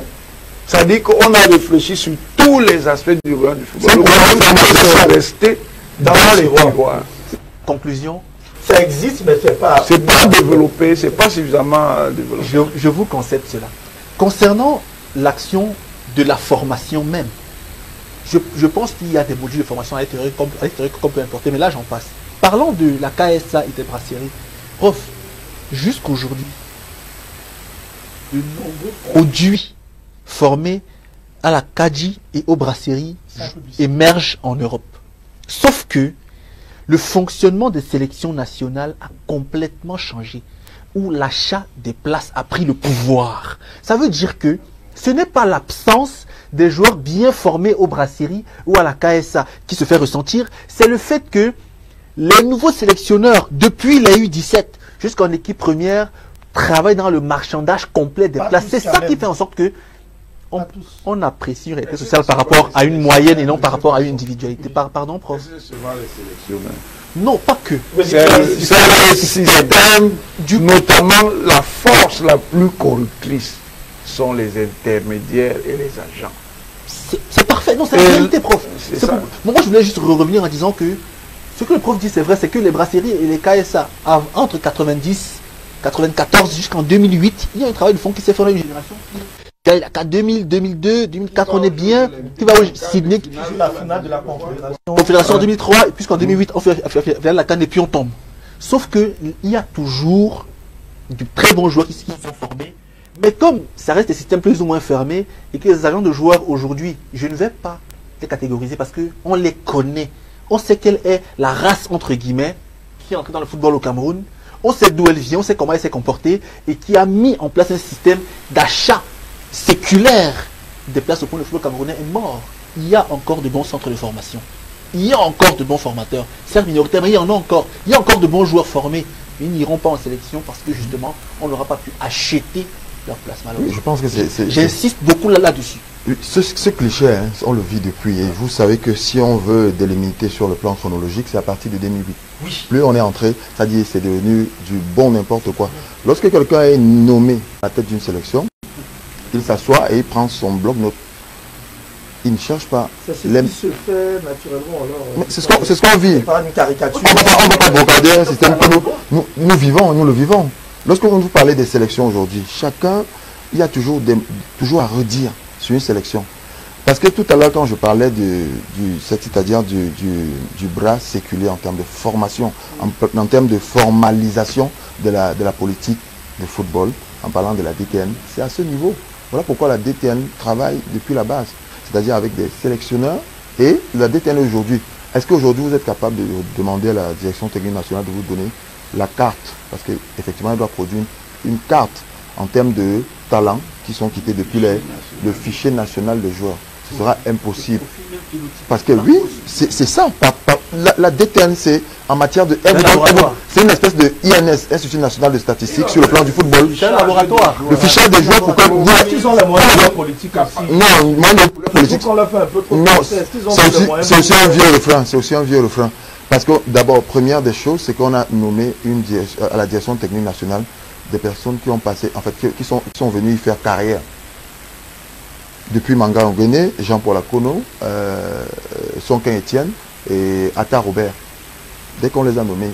Ça dit qu'on a réfléchi sur tous les aspects du droit du football. On va rester dans les rois. Conclusion? Ça existe, mais c'est pas... C'est pas développé, c'est pas suffisamment développé. Je vous concède cela. Concernant l'action de la formation même, je pense qu'il y a des modules de formation à l'intérieur comme peu importe, mais là j'en passe. Parlons de la KSA et des brasseries. Prof, jusqu'aujourd'hui, de nombreux produits formés à la Cadji et aux brasseries émergent en Europe. Sauf que le fonctionnement des sélections nationales a complètement changé, où l'achat des places a pris le pouvoir. Ça veut dire que ce n'est pas l'absence des joueurs bien formés aux brasseries ou à la KSA qui se fait ressentir, c'est le fait que les nouveaux sélectionneurs, depuis la U17 jusqu'en équipe première, travaillent dans le marchandage complet des places. C'est ça qui fait en sorte que on apprécie une réalité sociale par rapport à une moyenne et non par rapport à une individualité. Pardon, prof. Non, pas que. C'est notamment la force la plus corruptrice sont les intermédiaires et les agents. C'est parfait, non, c'est la réalité, prof. Moi, je voulais juste revenir en disant que ce que le prof dit, c'est vrai, c'est que les brasseries et les KSA, entre 90, 94 jusqu'en 2008, il y a un travail de fond qui s'est fait dans une génération. Qu'à 2000, 2002, 2004, on est bien. Qui va au Sydney, la finale de la Confédération en 2003, puisqu'en 2008, on fait la CAN et puis on tombe. Sauf que il y a toujours de très bons joueurs qui sont formés, mais comme ça reste des systèmes plus ou moins fermés et que les agents de joueurs aujourd'hui, je ne vais pas les catégoriser parce que on les connaît. On sait quelle est la race, entre guillemets, qui est entrée dans le football au Cameroun. On sait d'où elle vient, on sait comment elle s'est comportée et qui a mis en place un système d'achat séculaire des places au point où le football camerounais est mort. Il y a encore de bons centres de formation. Il y a encore de bons formateurs. Certes minoritaires, mais il y en a encore. Il y a encore de bons joueurs formés. Ils n'iront pas en sélection parce que justement, on n'aura pas pu acheter leur place malheureusement. Je pense que c'est... J'insiste beaucoup là-dessus. Ce cliché, hein, on le vit depuis. Et vous savez que si on veut délimiter sur le plan chronologique, c'est à partir de 2008. Oui. Plus on est entré, c'est-à-dire c'est devenu du bon n'importe quoi. Oui. Lorsque quelqu'un est nommé à la tête d'une sélection, il s'assoit et il prend son bloc-notes. Il ne cherche pas. C'est ce qui se fait naturellement. C'est ce qu'on vit. Pas une caricature. On ne va pas brocarder un système que nous vivons, nous le vivons. Lorsque vous nous parlez des sélections aujourd'hui, chacun, il y a toujours à redire sur une sélection. Parce que tout à l'heure, quand je parlais du bras séculier en termes de formation, en termes de formalisation de la politique de football, en parlant de la DTN, c'est à ce niveau. Voilà pourquoi la DTN travaille depuis la base, c'est-à-dire avec des sélectionneurs et la DTN aujourd'hui. Est-ce qu'aujourd'hui, vous êtes capable de demander à la direction technique nationale de vous donner la carte, parce qu'effectivement, elle doit produire une carte en termes de talents qui sont quittés depuis le fichier national de joueurs. Ce sera impossible. Parce que oui, c'est ça. La DTN, c'est en matière de... C'est une espèce de INS, Institut National de Statistiques, sur le plan du football. C'est un laboratoire. Le fichage des joueurs, pourquoi... Est-ce qu'ils ont les moyens politiques à... Non, moi, les politiques... Non, c'est aussi un vieux refrain. C'est aussi un vieux refrain. Parce que d'abord, première des choses, c'est qu'on a nommé à la direction technique nationale des personnes qui ont passé, en fait, qui sont venues y faire carrière. Depuis Manga Nguené, Jean-Paul Akono, Sonkin Etienne et Atta Robert. Dès qu'on les a nommés,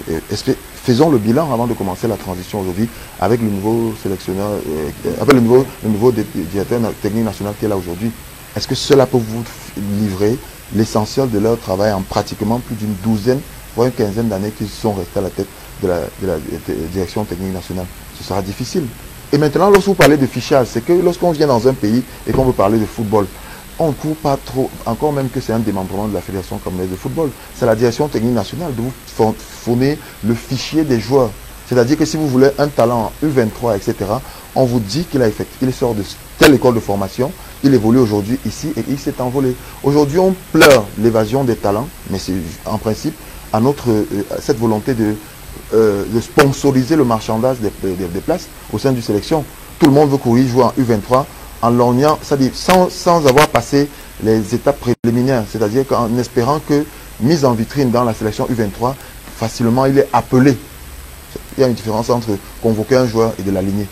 faisons le bilan avant de commencer la transition aujourd'hui avec le nouveau sélectionneur, avec le nouveau directeur technique national qui est là aujourd'hui. Est-ce que cela peut vous livrer l'essentiel de leur travail en pratiquement plus d'une douzaine, voire une quinzaine d'années qu'ils sont restés à la tête de la direction technique nationale? Ce sera difficile. Et maintenant, lorsque vous parlez de fichage, c'est que lorsqu'on vient dans un pays et qu'on veut parler de football, on ne court pas trop, encore même que c'est un démembrement de la Fédération camerounaise de football. C'est la direction technique nationale de vous fournir le fichier des joueurs. C'est-à-dire que si vous voulez un talent U23, etc., on vous dit qu'il sort de telle école de formation, il évolue aujourd'hui ici et il s'est envolé. Aujourd'hui, on pleure l'évasion des talents, mais c'est en principe à cette volonté de sponsoriser le marchandage des places au sein du sélection. Tout le monde veut courir jouer en U23 en lorgnant, c'est-à-dire sans avoir passé les étapes préliminaires, c'est-à-dire qu'en espérant que mise en vitrine dans la sélection U23, facilement il est appelé. Il y a une différence entre convoquer un joueur et de l'aligner.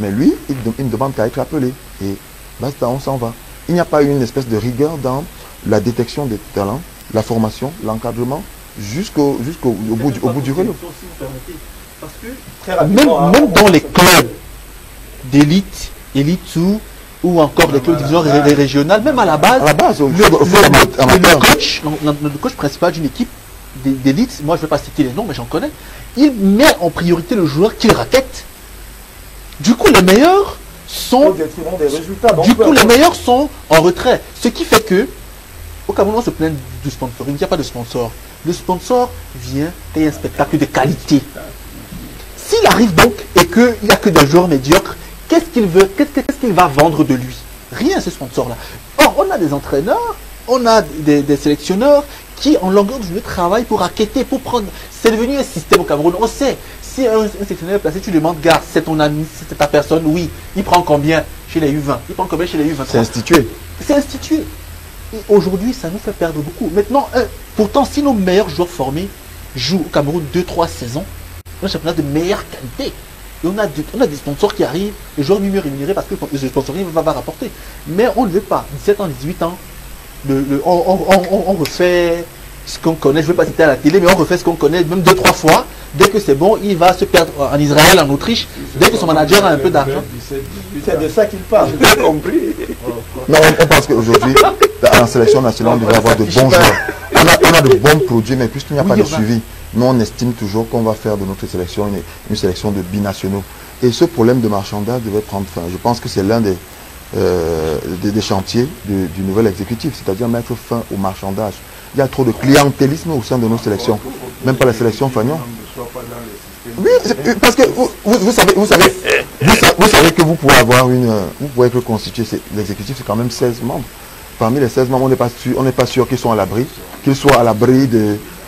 Mais lui, il ne demande qu'à être appelé. Et basta, on s'en va. Il n'y a pas eu une espèce de rigueur dans la détection des talents, la formation, l'encadrement, jusqu'au bout du relais. Parce que très rapidement, même dans les clubs d'élite, ou encore des clubs division régionales, même à la base le coach principal d'une équipe d'élite, moi je ne vais pas citer les noms mais j'en connais, il met en priorité le joueur qu'il raquette. Du coup les meilleurs sont en retrait, ce qui fait que au Cameroun on se plaint du sponsoring, il n'y a pas de sponsor. Le sponsor vient et un spectacle de qualité. S'il arrive donc et qu'il n'y a que des joueurs médiocres, qu'est-ce qu'il veut? Qu'est-ce qu'il va vendre de lui? Rien, ce sponsor-là. Or, on a des entraîneurs, on a des sélectionneurs qui, en longueur du jeu, travaillent pour raqueter, pour prendre. C'est devenu un système au Cameroun. On sait, si un sélectionneur est placé, tu lui demandes, gars, c'est ton ami, c'est ta personne, oui. Il prend combien chez les U20? Il prend combien chez les U23? C'est institué. C'est institué. Et aujourd'hui, ça nous fait perdre beaucoup. Maintenant, pourtant, si nos meilleurs joueurs formés jouent au Cameroun 2-3 saisons, un championnat de meilleure qualité. Et on a des sponsors qui arrivent, les joueurs mieux rémunérés parce que le sponsoring va rapporter. Mais on ne veut pas, 17 ans, 18 ans, on refait ce qu'on connaît, je ne veux pas citer à la télé, mais on refait ce qu'on connaît même 2-3 fois. Dès que c'est bon, il va se perdre en Israël, en Autriche, dès que son manager a un peu d'argent. C'est de ça qu'il parle, je l'ai compris. Non, on pense qu'aujourd'hui, en sélection nationale, on devrait avoir de bons joueurs. On a de bons produits, mais puisqu'il n'y a pas de suivi. Nous, on estime toujours qu'on va faire de notre sélection une sélection de binationaux. Et ce problème de marchandage devait prendre fin. Je pense que c'est l'un des chantiers du nouvel exécutif, c'est-à-dire mettre fin au marchandage. Il y a trop de clientélisme au sein de nos sélections. Même pas la sélection Fagnon. Oui, parce que vous savez que vous pouvez avoir vous pouvez être constitué, l'exécutif c'est quand même 16 membres. Parmi les 16 membres, on n'est pas sûr qu'ils soient à l'abri,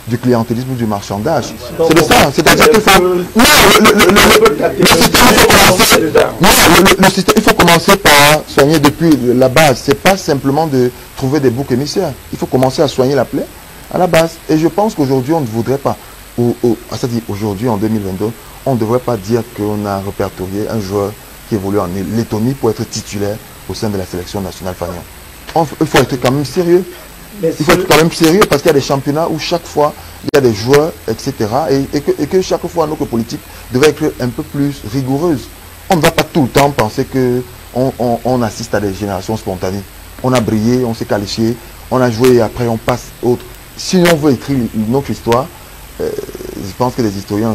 du clientélisme ou du marchandage. C'est de ça. C'est-à-dire qu'il faut... Il faut commencer par soigner depuis la base. C'est pas simplement de trouver des boucs émissaires. Il faut commencer à soigner la plaie à la base. Et je pense qu'aujourd'hui, on ne voudrait pas... C'est-à-dire, aujourd'hui, en 2022, on ne devrait pas dire qu'on a répertorié un joueur qui évolue en Lettonie pour être titulaire au sein de la sélection nationale Fagnon. Il faut être quand même sérieux. Il faut être quand même sérieux parce qu'il y a des championnats où chaque fois il y a des joueurs, etc. Et que chaque fois notre politique devait être un peu plus rigoureuse. On ne va pas tout le temps penser qu'on assiste à des générations spontanées. On a brillé, on s'est qualifié, on a joué et après on passe autre. Si on veut écrire notre histoire, je pense que les historiens,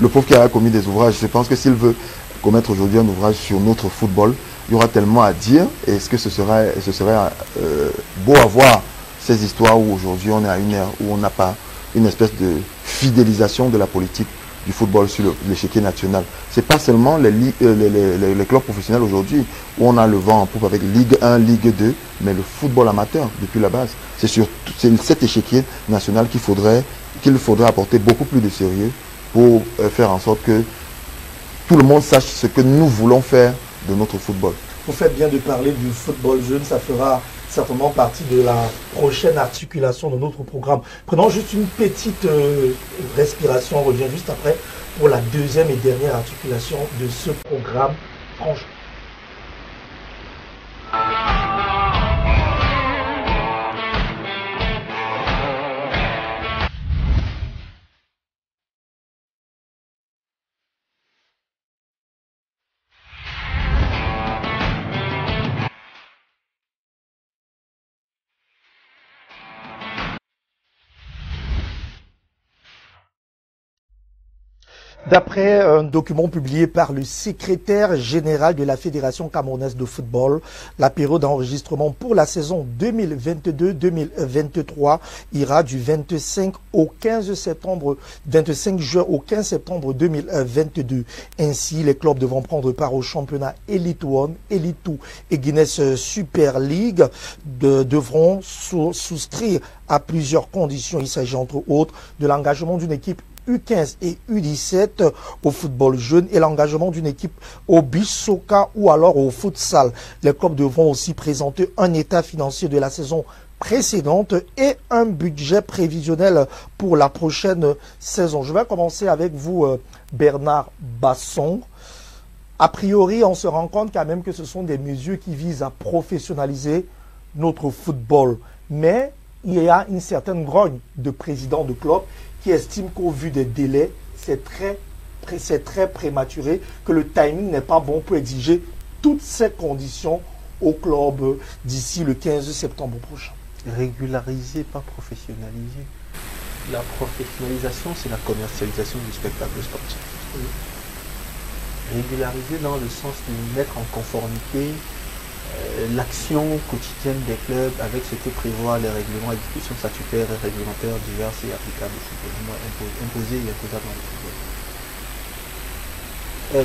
le pauvre qui a commis des ouvrages, je pense que s'il veut commettre aujourd'hui un ouvrage sur notre football, il y aura tellement à dire. Est-ce que ce serait beau à voir ces histoires où aujourd'hui on est à une ère où on n'a pas une espèce de fidélisation de la politique du football sur l'échiquier national. Ce n'est pas seulement les clubs professionnels aujourd'hui où on a le vent en poupe avec Ligue 1, Ligue 2, mais le football amateur depuis la base. C'est sur cet échiquier national qu'il faudrait apporter beaucoup plus de sérieux pour faire en sorte que tout le monde sache ce que nous voulons faire de notre football. Vous faites bien de parler du football jeune, ça fera certainement partie de la prochaine articulation de notre programme. Prenons juste une petite respiration, on revient juste après pour la deuxième et dernière articulation de ce programme. Franchement. D'après un document publié par le secrétaire général de la Fédération camerounaise de football, la période d'enregistrement pour la saison 2022-2023 ira du 25 juin au 15 septembre 2022. Ainsi, les clubs devront prendre part au championnat Elite One, Elite Two et Guinness Super League devront souscrire à plusieurs conditions. Il s'agit entre autres de l'engagement d'une équipe U15 et U17 au football jeune et l'engagement d'une équipe au beach soccer ou alors au futsal. Les clubs devront aussi présenter un état financier de la saison précédente et un budget prévisionnel pour la prochaine saison. Je vais commencer avec vous, Bernard Basson. A priori, on se rend compte quand même que ce sont des mesures qui visent à professionnaliser notre football. Mais il y a une certaine grogne de présidents de club qui estiment qu'au vu des délais, c'est très prématuré, que le timing n'est pas bon pour exiger toutes ces conditions au club d'ici le 15 septembre prochain. Régulariser, pas professionnaliser. La professionnalisation, c'est la commercialisation du spectacle sportif. Oui. Régulariser dans le sens de mettre en conformité l'action quotidienne des clubs avec ce que prévoient les règlements et dispositions statutaires et réglementaires diverses et applicables au football, imposées et imposables dans le football.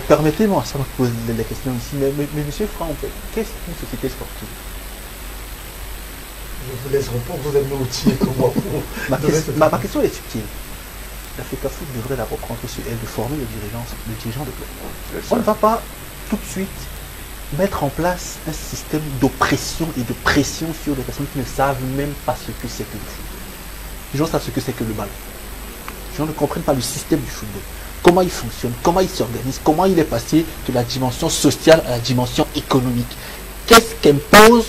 Permettez-moi, ça me pose la question ici, mais monsieur Franck, qu'est-ce qu'une société sportive? Je vous laisse répondre, vous êtes mieux outillé que moi. Ma question est subtile. La FECAFOOT devrait la reprendre sur elle de former le dirigeant de club. On ne va pas tout de suite mettre en place un système d'oppression et de pression sur des personnes qui ne savent même pas ce que c'est que le football. Les gens savent ce que c'est que le ballon. Les gens ne comprennent pas le système du football. Comment il fonctionne, comment il s'organise, comment il est passé de la dimension sociale à la dimension économique. Qu'est-ce qu'impose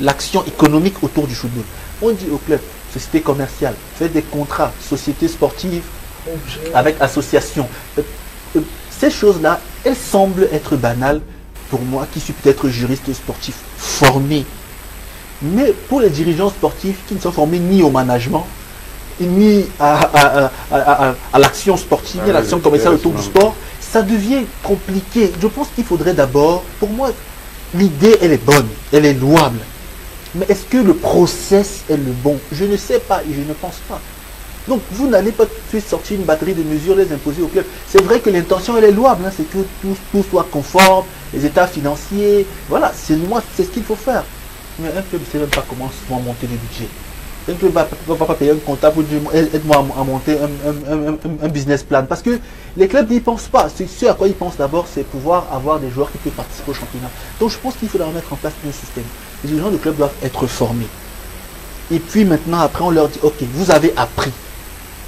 l'action économique autour du football? On dit au club, société commerciale, faites des contrats, société sportive avec association. Ces choses-là, elles semblent être banales pour moi qui suis peut-être juriste sportif formé. Mais pour les dirigeants sportifs qui ne sont formés ni au management, ni à l'action sportive, ni à l'action commerciale autour du sport, ça devient compliqué. Je pense qu'il faudrait d'abord, pour moi, l'idée, elle est bonne, elle est louable. Mais est-ce que le process est le bon? Je ne sais pas et je ne pense pas. Donc, vous n'allez pas tout de suite sortir une batterie de mesures, les imposer au club. C'est vrai que l'intention, elle est louable, hein, c'est que tout soit conforme, les états financiers, voilà, c'est ce qu'il faut faire. Mais un club ne sait même pas comment souvent monter le budget. Un club ne va pas payer un comptable pour dire aide-moi à monter un business plan. Parce que les clubs n'y pensent pas. Ce à quoi ils pensent d'abord, c'est pouvoir avoir des joueurs qui peuvent participer au championnat. Donc je pense qu'il faudra mettre en place un système. Les gens de club doivent être formés. Et puis maintenant, après, on leur dit, ok, vous avez appris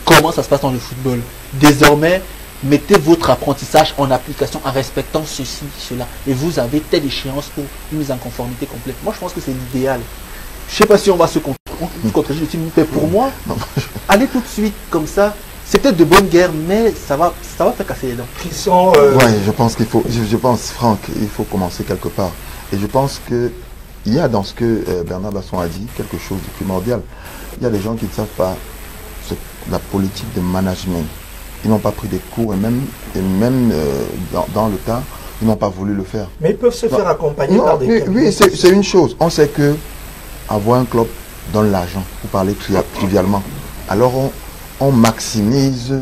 comment ça se passe dans le football. Désormais, mettez votre apprentissage en application en respectant ceci, cela. Et vous avez telle échéance pour une mise en conformité complète. Moi, je pense que c'est l'idéal. Je ne sais pas si on va se contredire le team, mais pour moi, aller tout de suite comme ça, c'est peut-être de bonne guerre, mais ça va faire casser les dents. Oui, je pense qu'il faut, Franck, il faut commencer quelque part. Et je pense qu'il y a dans ce que Bernard Basson a dit, quelque chose de primordial. Il y a des gens qui ne savent pas la politique de management. Ils n'ont pas pris des cours et même dans le temps, ils n'ont pas voulu le faire. Mais ils peuvent se faire accompagner par des gens. Oui, c'est une chose. On sait que avoir un club donne l'argent, pour parler trivialement. Alors on maximise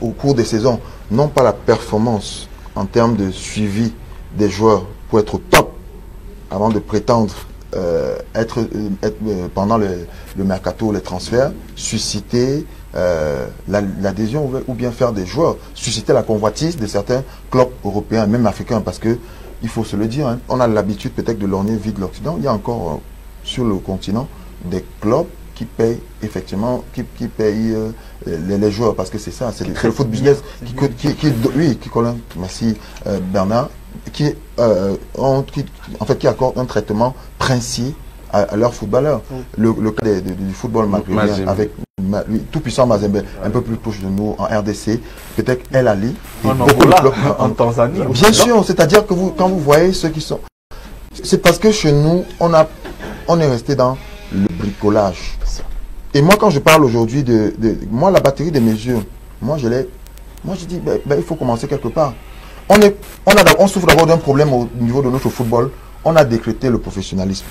au cours des saisons, non pas la performance en termes de suivi des joueurs pour être top, avant de prétendre pendant le mercato, les transferts, susciter l'adhésion ou bien faire des joueurs, susciter la convoitise de certains clubs européens, même africains, parce que il faut se le dire, hein, on a l'habitude peut-être de lorgner vite l'Occident, il y a encore sur le continent des clubs qui payent effectivement les joueurs, parce que c'est ça, c'est le foot business qui accorde un traitement princier à leurs footballeurs. Oui. Le cas du football maghrébin avec tout puissant Mazembe, ouais, un peu plus proche de nous en RDC, peut-être El Ali, en Tanzanie. Bien sûr, c'est-à-dire que quand vous voyez ceux qui sont, c'est parce que chez nous on est resté dans le bricolage. Et moi, quand je parle aujourd'hui de la batterie des mesures, moi, je dis, il faut commencer quelque part. On souffre d'abord d'un problème au niveau de notre football. On a décrété le professionnalisme.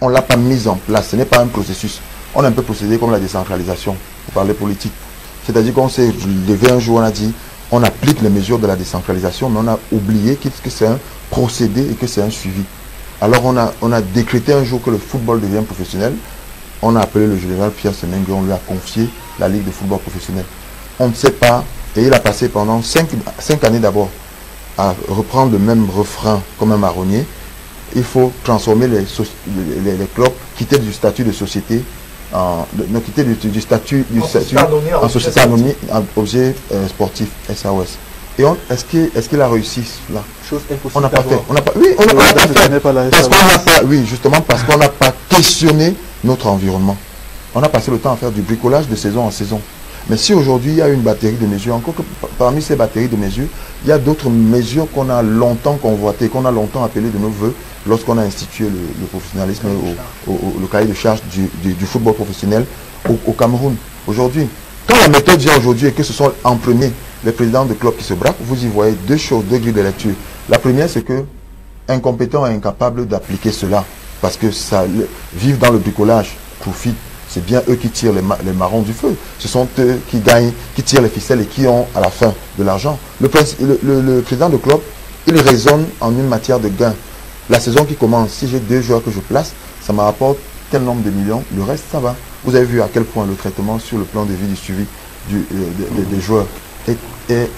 On ne l'a pas mis en place. Ce n'est pas un processus. On a un peu procédé comme la décentralisation, pour parler politique. C'est-à-dire qu'on s'est levé un jour, on a dit, on applique les mesures de la décentralisation, mais on a oublié que c'est un procédé et que c'est un suivi. Alors on a décrété un jour que le football devient professionnel. On a appelé le général Pierre Semengue, on lui a confié la Ligue de football professionnel. On ne sait pas, et il a passé pendant 5 années d'abord à reprendre le même refrain comme un marronnier. il faut transformer les clubs, quitter du statut de société, quitter du statut en société anonyme, objet sportif, SAS. Et est-ce qu'il a réussi là? Chose impossible. On n'a pas fait. Oui, justement parce qu'on n'a pas questionné notre environnement. On a passé le temps à faire du bricolage de saison en saison. Mais si aujourd'hui il y a une batterie de mesures, encore que parmi ces batteries de mesures, il y a d'autres mesures qu'on a longtemps convoitées, qu'on a longtemps appelées de nos voeux lorsqu'on a institué le professionnalisme, le cahier de charge du football professionnel au Cameroun. Aujourd'hui, quand la méthode vient aujourd'hui et que ce sont en premier les présidents de clubs qui se braquent, vous y voyez deux choses, deux grilles de lecture. La première, c'est que incompétent et incapable d'appliquer cela, parce que ça vivent dans le bricolage, profite. C'est bien eux qui tirent les marrons du feu. Ce sont eux qui gagnent, qui tirent les ficelles et qui ont à la fin de l'argent. Le président de club, il raisonne en une matière de gain. La saison qui commence, si j'ai deux joueurs que je place, ça me rapporte tel nombre de millions, le reste ça va. Vous avez vu à quel point le traitement sur le plan de vie du suivi des joueurs est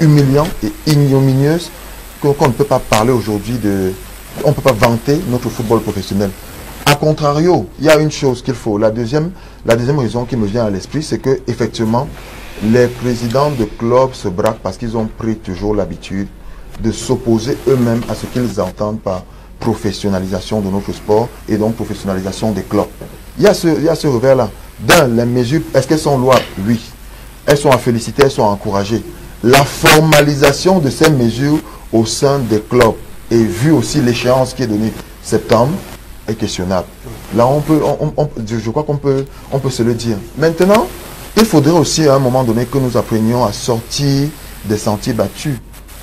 humiliant et ignominieux, qu'on ne peut pas parler aujourd'hui de... On ne peut pas vanter notre football professionnel. A contrario, il y a une chose qu'il faut. La deuxième raison qui me vient à l'esprit, c'est que effectivement, les présidents de clubs se braquent parce qu'ils ont pris toujours l'habitude de s'opposer eux-mêmes à ce qu'ils entendent par professionnalisation de notre sport et donc professionnalisation des clubs. Il y a ce revers-là. D'un, les mesures, est-ce qu'elles sont louables? Oui. Elles sont à féliciter, elles sont à encourager. La formalisation de ces mesures au sein des clubs et vu aussi l'échéance qui est donnée septembre, est questionnable. Là, je crois qu'on peut se le dire. Maintenant, il faudrait aussi à un moment donné que nous apprenions à sortir des sentiers battus,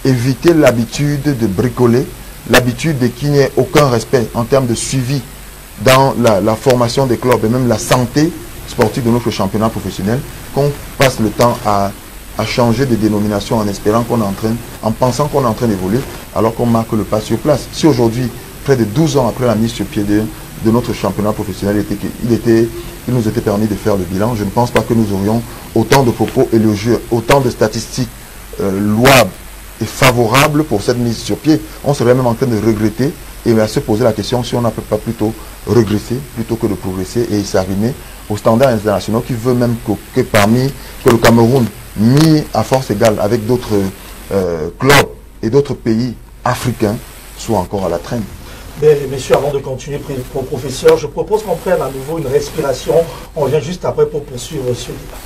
éviter l'habitude de bricoler, l'habitude de qu'il n'y ait aucun respect en termes de suivi dans la formation des clubs et même la santé sportive de notre championnat professionnel, qu'on passe le temps à changer de dénomination en espérant qu'on entraîne, en pensant qu'on est en train d'évoluer, alors qu'on marque le pas sur place. Si aujourd'hui, près de 12 ans après la mise sur pied de notre championnat professionnel, il nous était permis de faire le bilan. Je ne pense pas que nous aurions autant de propos élogieux, autant de statistiques louables et favorables pour cette mise sur pied. On serait même en train de regretter et à se poser la question si on n'a pas plutôt regresser plutôt que de progresser et s'arrimer aux standards internationaux qui veut même que le Cameroun, mis à force égale avec d'autres clubs et d'autres pays africains, soit encore à la traîne. Messieurs, avant de continuer, professeur, je propose qu'on prenne à nouveau une respiration. On revient juste après pour poursuivre ce débat.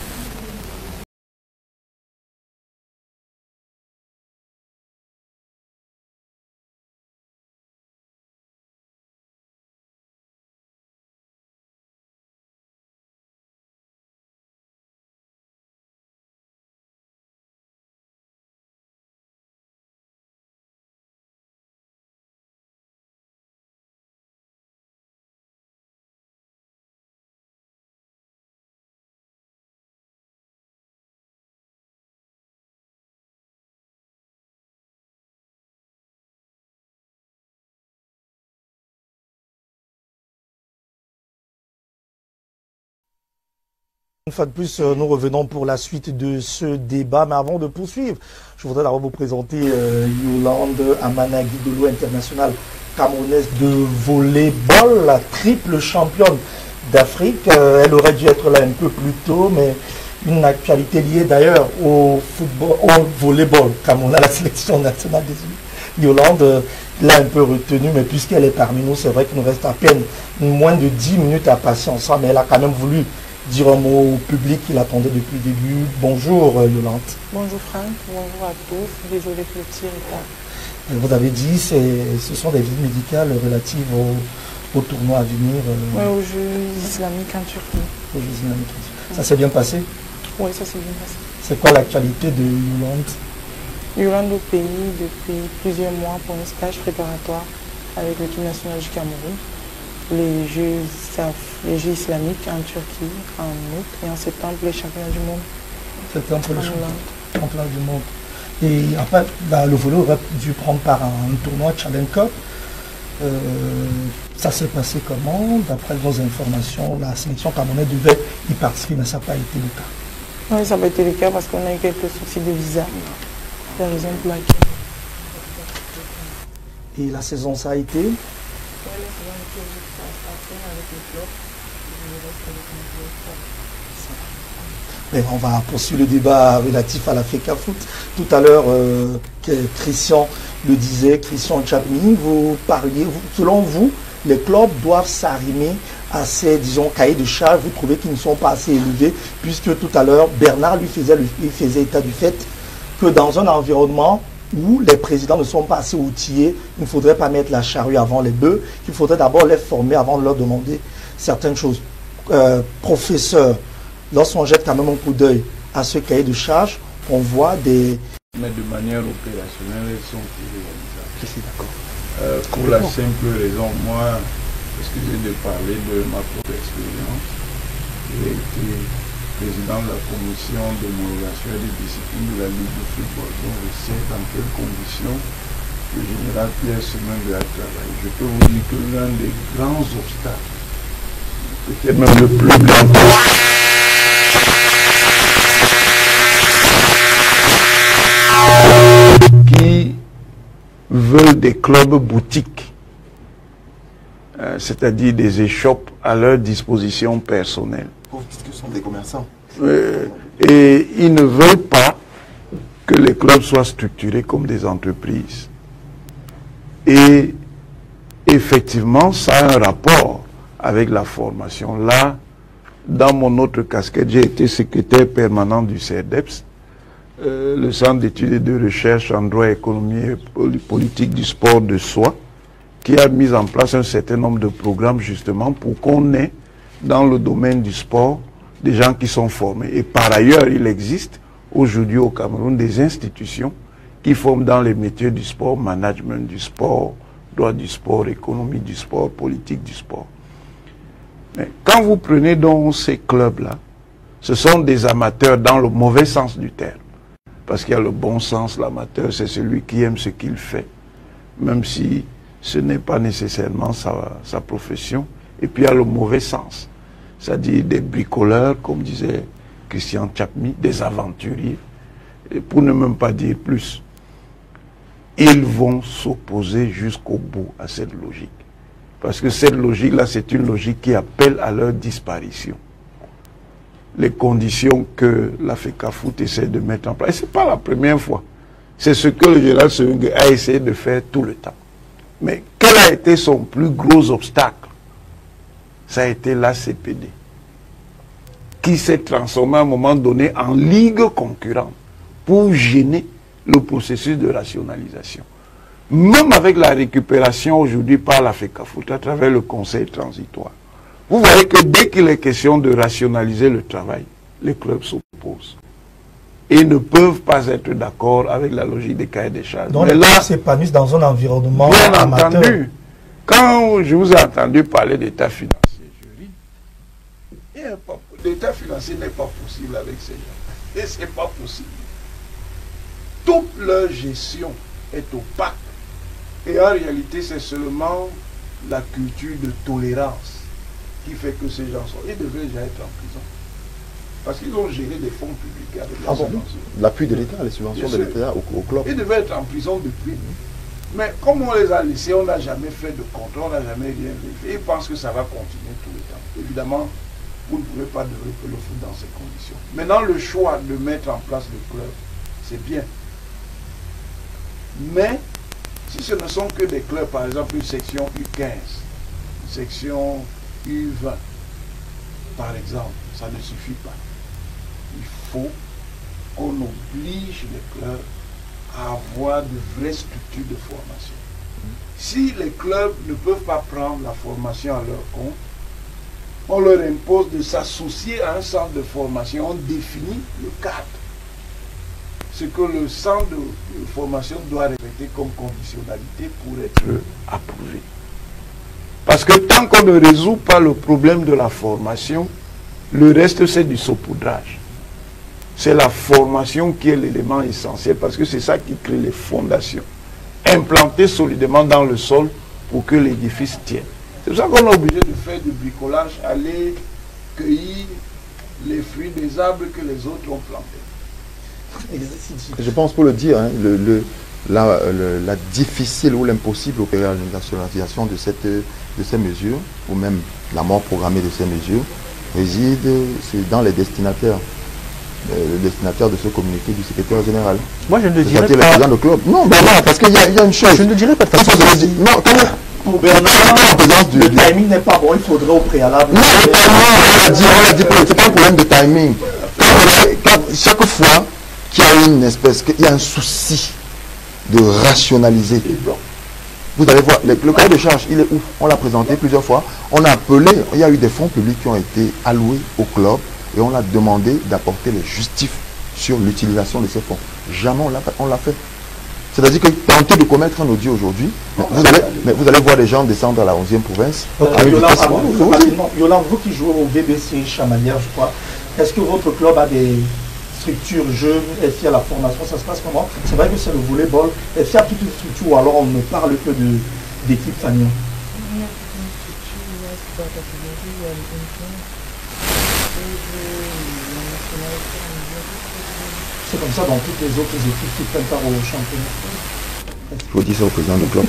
Une fois de plus, nous revenons pour la suite de ce débat. Mais avant de poursuivre, je voudrais d'abord vous présenter Yolande Amanga Doulou, internationale camerounaise de volleyball, la triple championne d'Afrique. Elle aurait dû être là un peu plus tôt, mais une actualité liée d'ailleurs au volleyball camerounais, à la sélection nationale des Yolande l'a un peu retenue, mais puisqu'elle est parmi nous, c'est vrai qu'il nous reste à peine moins de 10 minutes à passer ensemble. Mais elle a quand même voulu dire un mot au public qui l'attendait depuis le début. Bonjour Yolande. Bonjour Franck, bonjour à tous. Désolé pour le petit retard. Vous avez dit, ce sont des visites médicales relatives au tournoi à venir. Oui, aux Jeux islamiques en Turquie. Aux Jeux islamiques en Turquie. Oui. Ça s'est bien passé? Oui, ça s'est bien passé. C'est quoi l'actualité de Yolande? Yolande au pays depuis plusieurs mois pour un stage préparatoire avec l'équipe nationale du Cameroun. Les Jeux islamiques en Turquie, en août, et en septembre, les championnats du monde. Septembre, les championnats du monde. Et après, le volet aurait dû prendre part à un tournoi Challenge Cup. Ça s'est passé comment? D'après vos informations, la sélection camerounaise devait y participer, mais ça n'a pas été le cas. Oui, ça n'a pas été le cas parce qu'on a eu quelques soucis de visa. C'est la raison pour laquelle. Et la saison, ça a été? problème que je passe après avec le club. Je reste avec mon club. Mais on va poursuivre le débat relatif à la FECAFOOT. Tout à l'heure, Christian le disait, Christian Tchapmi, vous parliez, selon vous, les clubs doivent s'arrimer à ces, disons, cahiers de charges. Vous trouvez qu'ils ne sont pas assez élevés, puisque tout à l'heure, Bernard lui faisait état du fait que dans un environnement où les présidents ne sont pas assez outillés, il ne faudrait pas mettre la charrue avant les bœufs, qu'il faudrait d'abord les former avant de leur demander certaines choses. Professeur, lorsqu'on jette quand même un coup d'œil à ce cahier de charges, on voit des... Mais de manière opérationnelle, elles sont irréalisables. Je suis d'accord. Pour la simple raison, moi, excusez de parler de ma propre expérience, j'ai été président de la commission d'homologation et de discipline de la Ligue de football, donc je sais dans quelles conditions le général Pierre Semengue a travaillé. Je peux vous dire que l'un des grands obstacles, peut-être même le plus grand obstacle, veulent des clubs boutiques, c'est-à-dire des échoppes à leur disposition personnelle. Pauvres que sont des commerçants. Et ils ne veulent pas que les clubs soient structurés comme des entreprises. Et effectivement, ça a un rapport avec la formation. Là, dans mon autre casquette, j'ai été secrétaire permanent du CERDEPS, le Centre d'études et de recherche en droit, économie et politique du sport de Soie, qui a mis en place un certain nombre de programmes justement pour qu'on ait dans le domaine du sport des gens qui sont formés. Et par ailleurs, il existe aujourd'hui au Cameroun des institutions qui forment dans les métiers du sport, management du sport, droit du sport, économie du sport, politique du sport. Mais quand vous prenez donc ces clubs-là, ce sont des amateurs dans le mauvais sens du terme. Parce qu'il y a le bon sens, l'amateur, c'est celui qui aime ce qu'il fait, même si ce n'est pas nécessairement sa profession. Et puis il y a le mauvais sens, c'est-à-dire des bricoleurs, comme disait Christian Tchapmi, des aventuriers, et pour ne même pas dire plus. Ils vont s'opposer jusqu'au bout à cette logique. Parce que cette logique-là, c'est une logique qui appelle à leur disparition. Les conditions que la FECAFOOT essaie de mettre en place. Et ce n'est pas la première fois. C'est ce que le général Semengue a essayé de faire tout le temps. Mais quel a été son plus gros obstacle? Ça a été l'ACPD, qui s'est transformé à un moment donné en ligue concurrente pour gêner le processus de rationalisation. Même avec la récupération aujourd'hui par la FECAFOOT à travers le conseil transitoire. Vous voyez que dès qu'il est question de rationaliser le travail, les clubs s'opposent. Ils ne peuvent pas être d'accord avec la logique des cahiers des charges. Donc mais les clubs s'épanouissent dans un environnement bien amateur. Entendu, quand je vous ai entendu parler d'état financier, je dis, l'état financier n'est pas possible avec ces gens. Et ce n'est pas possible. Toute leur gestion est opaque. Et en réalité, c'est seulement la culture de tolérance qui fait que ces gens sont... Ils devraient déjà être en prison. Parce qu'ils ont géré des fonds publics avec la subvention. L'appui de l'État, les subventions de l'État au club. Ils devaient être en prison depuis. Mais comme on les a laissés, on n'a jamais fait de contrôle, on n'a jamais rien fait. Ils pensent que ça va continuer tout le temps. Évidemment, vous ne pouvez pas développer le foot dans ces conditions. Maintenant, le choix de mettre en place le club, c'est bien. Mais, si ce ne sont que des clubs, par exemple, une section U15, une section... U20, par exemple, ça ne suffit pas. Il faut qu'on oblige les clubs à avoir de vraies structures de formation. Si les clubs ne peuvent pas prendre la formation à leur compte, on leur impose de s'associer à un centre de formation. On définit le cadre. Ce que le centre de formation doit répéter comme conditionnalité pour être approuvé. Parce que tant qu'on ne résout pas le problème de la formation, le reste c'est du saupoudrage. C'est la formation qui est l'élément essentiel, parce que c'est ça qui crée les fondations, implantées solidement dans le sol pour que l'édifice tienne. C'est pour ça qu'on est obligé de faire du bricolage, aller cueillir les fruits des arbres que les autres ont plantés. Je pense, pour le dire, hein, le la difficile ou l'impossible opérationnalisation de ces mesures, ou même la mort programmée de ces mesures, réside dans les destinataires. Le destinataire de ce communiqué du secrétaire général. Moi, je ne dirais pas. Le club. Non, Bernard, parce qu'il y a une chose. Je ne dirais pas de façon. Non, pour Bernard, le timing n'est pas bon. Il faudrait au préalable. Non, c'est pas un problème de timing. Chaque fois qu'il y a une espèce, qu'il y a un souci de rationaliser. Vous allez voir, le cahier de charge, il est où? On l'a présenté plusieurs fois. On a appelé. Il y a eu des fonds publics qui ont été alloués au club. Et on l'a demandé d'apporter les justifs sur l'utilisation de ces fonds. Jamais on l'a fait. C'est-à-dire que tenter de commettre un audio aujourd'hui, vous allez voir les gens descendre à la 11e province. Yolande, vous qui jouez au BBC Chamalière, je crois, est-ce que votre club a des structures jeunes? Est-ce qu'il y a la formation? Ça se passe comment? C'est vrai que c'est le volleyball. Est-ce qu'il y a toute une structure ou alors on ne parle que d'équipe famille? C'est comme ça dans toutes les autres équipes qui prennent part au championnat. Il faut dire ça au président du club.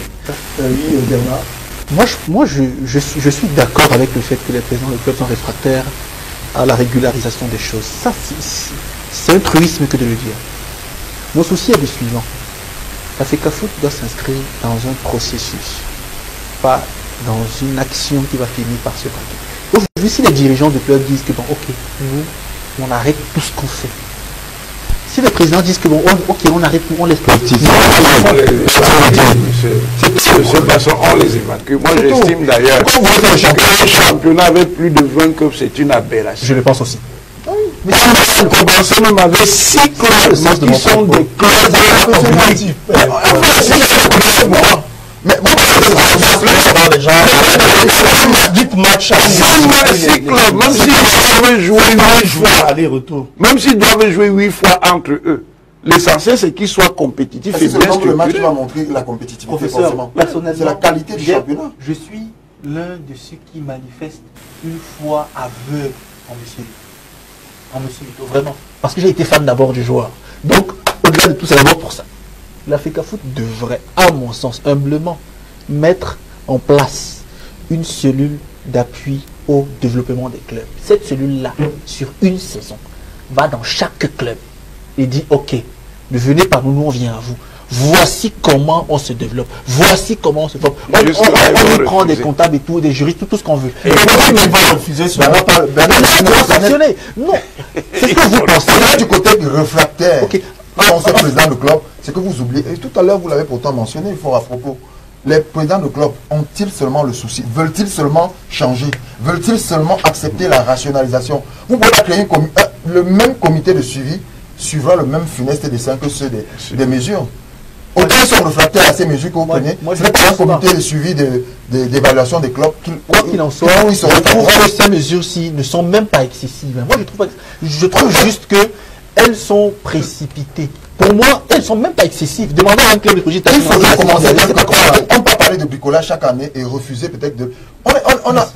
Oui, Bernard. Moi, je suis d'accord avec le fait que les présidents de club sont réfractaires à la régularisation des choses. Ça, c'est un truisme que de le dire. Mon souci est le suivant. La FECAFOOT doit s'inscrire dans un processus, pas dans une action qui va finir par se pratiquer. Aujourd'hui, si les dirigeants du club disent que, bon, ok, nous, on arrête tout ce qu'on fait. Si les présidents disent que bon, ok, on arrête, on laisse pas. On les évacue. Moi, j'estime d'ailleurs que le championnat avec plus de 20 clubs, c'est une aberration. Je le pense aussi. Oui. Mais si on commence même avec 6 clubs, qui sont des clubs. Mais bon, les gens, même s'ils doivent jouer 8 fois, même s'ils doivent jouer 8 fois entre eux, l'essentiel c'est qu'ils soient compétitifs et bien structurés. Le match va montrer la compétitivité. Professeur, personnellement, c'est la qualité du championnat. Je suis l'un de ceux qui manifestent une foi aveugle en monsieur Eto'o, vraiment. Parce que j'ai été fan d'abord du joueur. Donc, au-delà de tout, c'est d'abord pour ça. La FECAFOOT devrait, à mon sens, humblement, mettre en place une cellule d'appui au développement des clubs. Cette cellule-là, sur une saison, va dans chaque club et dit « Ok, ne venez pas nous, nous on vient à vous. Voici comment on se développe. Voici comment on se forme. » On prend des comptables et tout, des juristes, tout ce qu'on veut. Et on va refuser sur la parole. Non, c'est ce que vous pensez. Là, du côté du réfractaire. Okay. Quand c'est président de club, c'est que vous oubliez. Et tout à l'heure, vous l'avez pourtant mentionné, fort à propos. Les présidents de club ont-ils seulement le souci? Veulent-ils seulement changer? Veulent-ils seulement accepter la rationalisation? Vous pouvez créer le même comité de suivi suivant le même funeste dessin que ceux des mesures. Aucun sont réfractaires à ces mesures que vous prenez. C'est pas un comité de suivi d'évaluation des clubs. Quoi qu'il en soit, je trouve que ces mesures-ci ne sont même pas excessives. Moi, je trouve juste que elles sont précipitées. Pour moi, elles ne sont même pas excessives. Demandez à un club de projet. Il faudrait commencer à dire qu'on ne peut pas parler de bricolage chaque année et refuser peut-être de...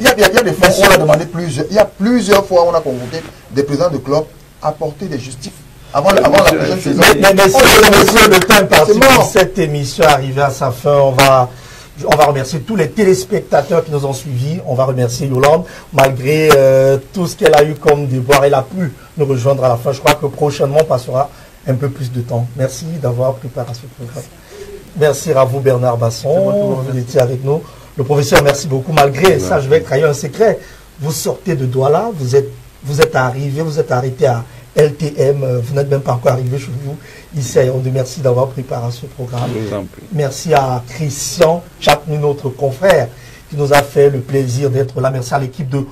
Il y a des fois où on a demandé plusieurs... Il y a plusieurs fois où on a convoqué des présidents de clubs à porter des justifs avant la prochaine saison. Messieurs, le temps est parti pour cette émission arrivée à sa fin. On va remercier tous les téléspectateurs qui nous ont suivis. On va remercier Yolande, malgré tout ce qu'elle a eu comme devoir. Elle a pu nous rejoindre à la fin. Je crois que prochainement, on passera un peu plus de temps. Merci d'avoir préparé ce programme. Merci à vous, Bernard Basson. Vous étiez avec nous. Le professeur, merci beaucoup. Malgré ça, je vais trahir un secret. Vous sortez de Douala, vous êtes arrêté à LTM, vous n'êtes même pas encore arrivé chez vous. Ici, on vous remercie d'avoir préparé ce programme. Merci à Christian Tchapmi, notre confrère, qui nous a fait le plaisir d'être là. Merci à l'équipe de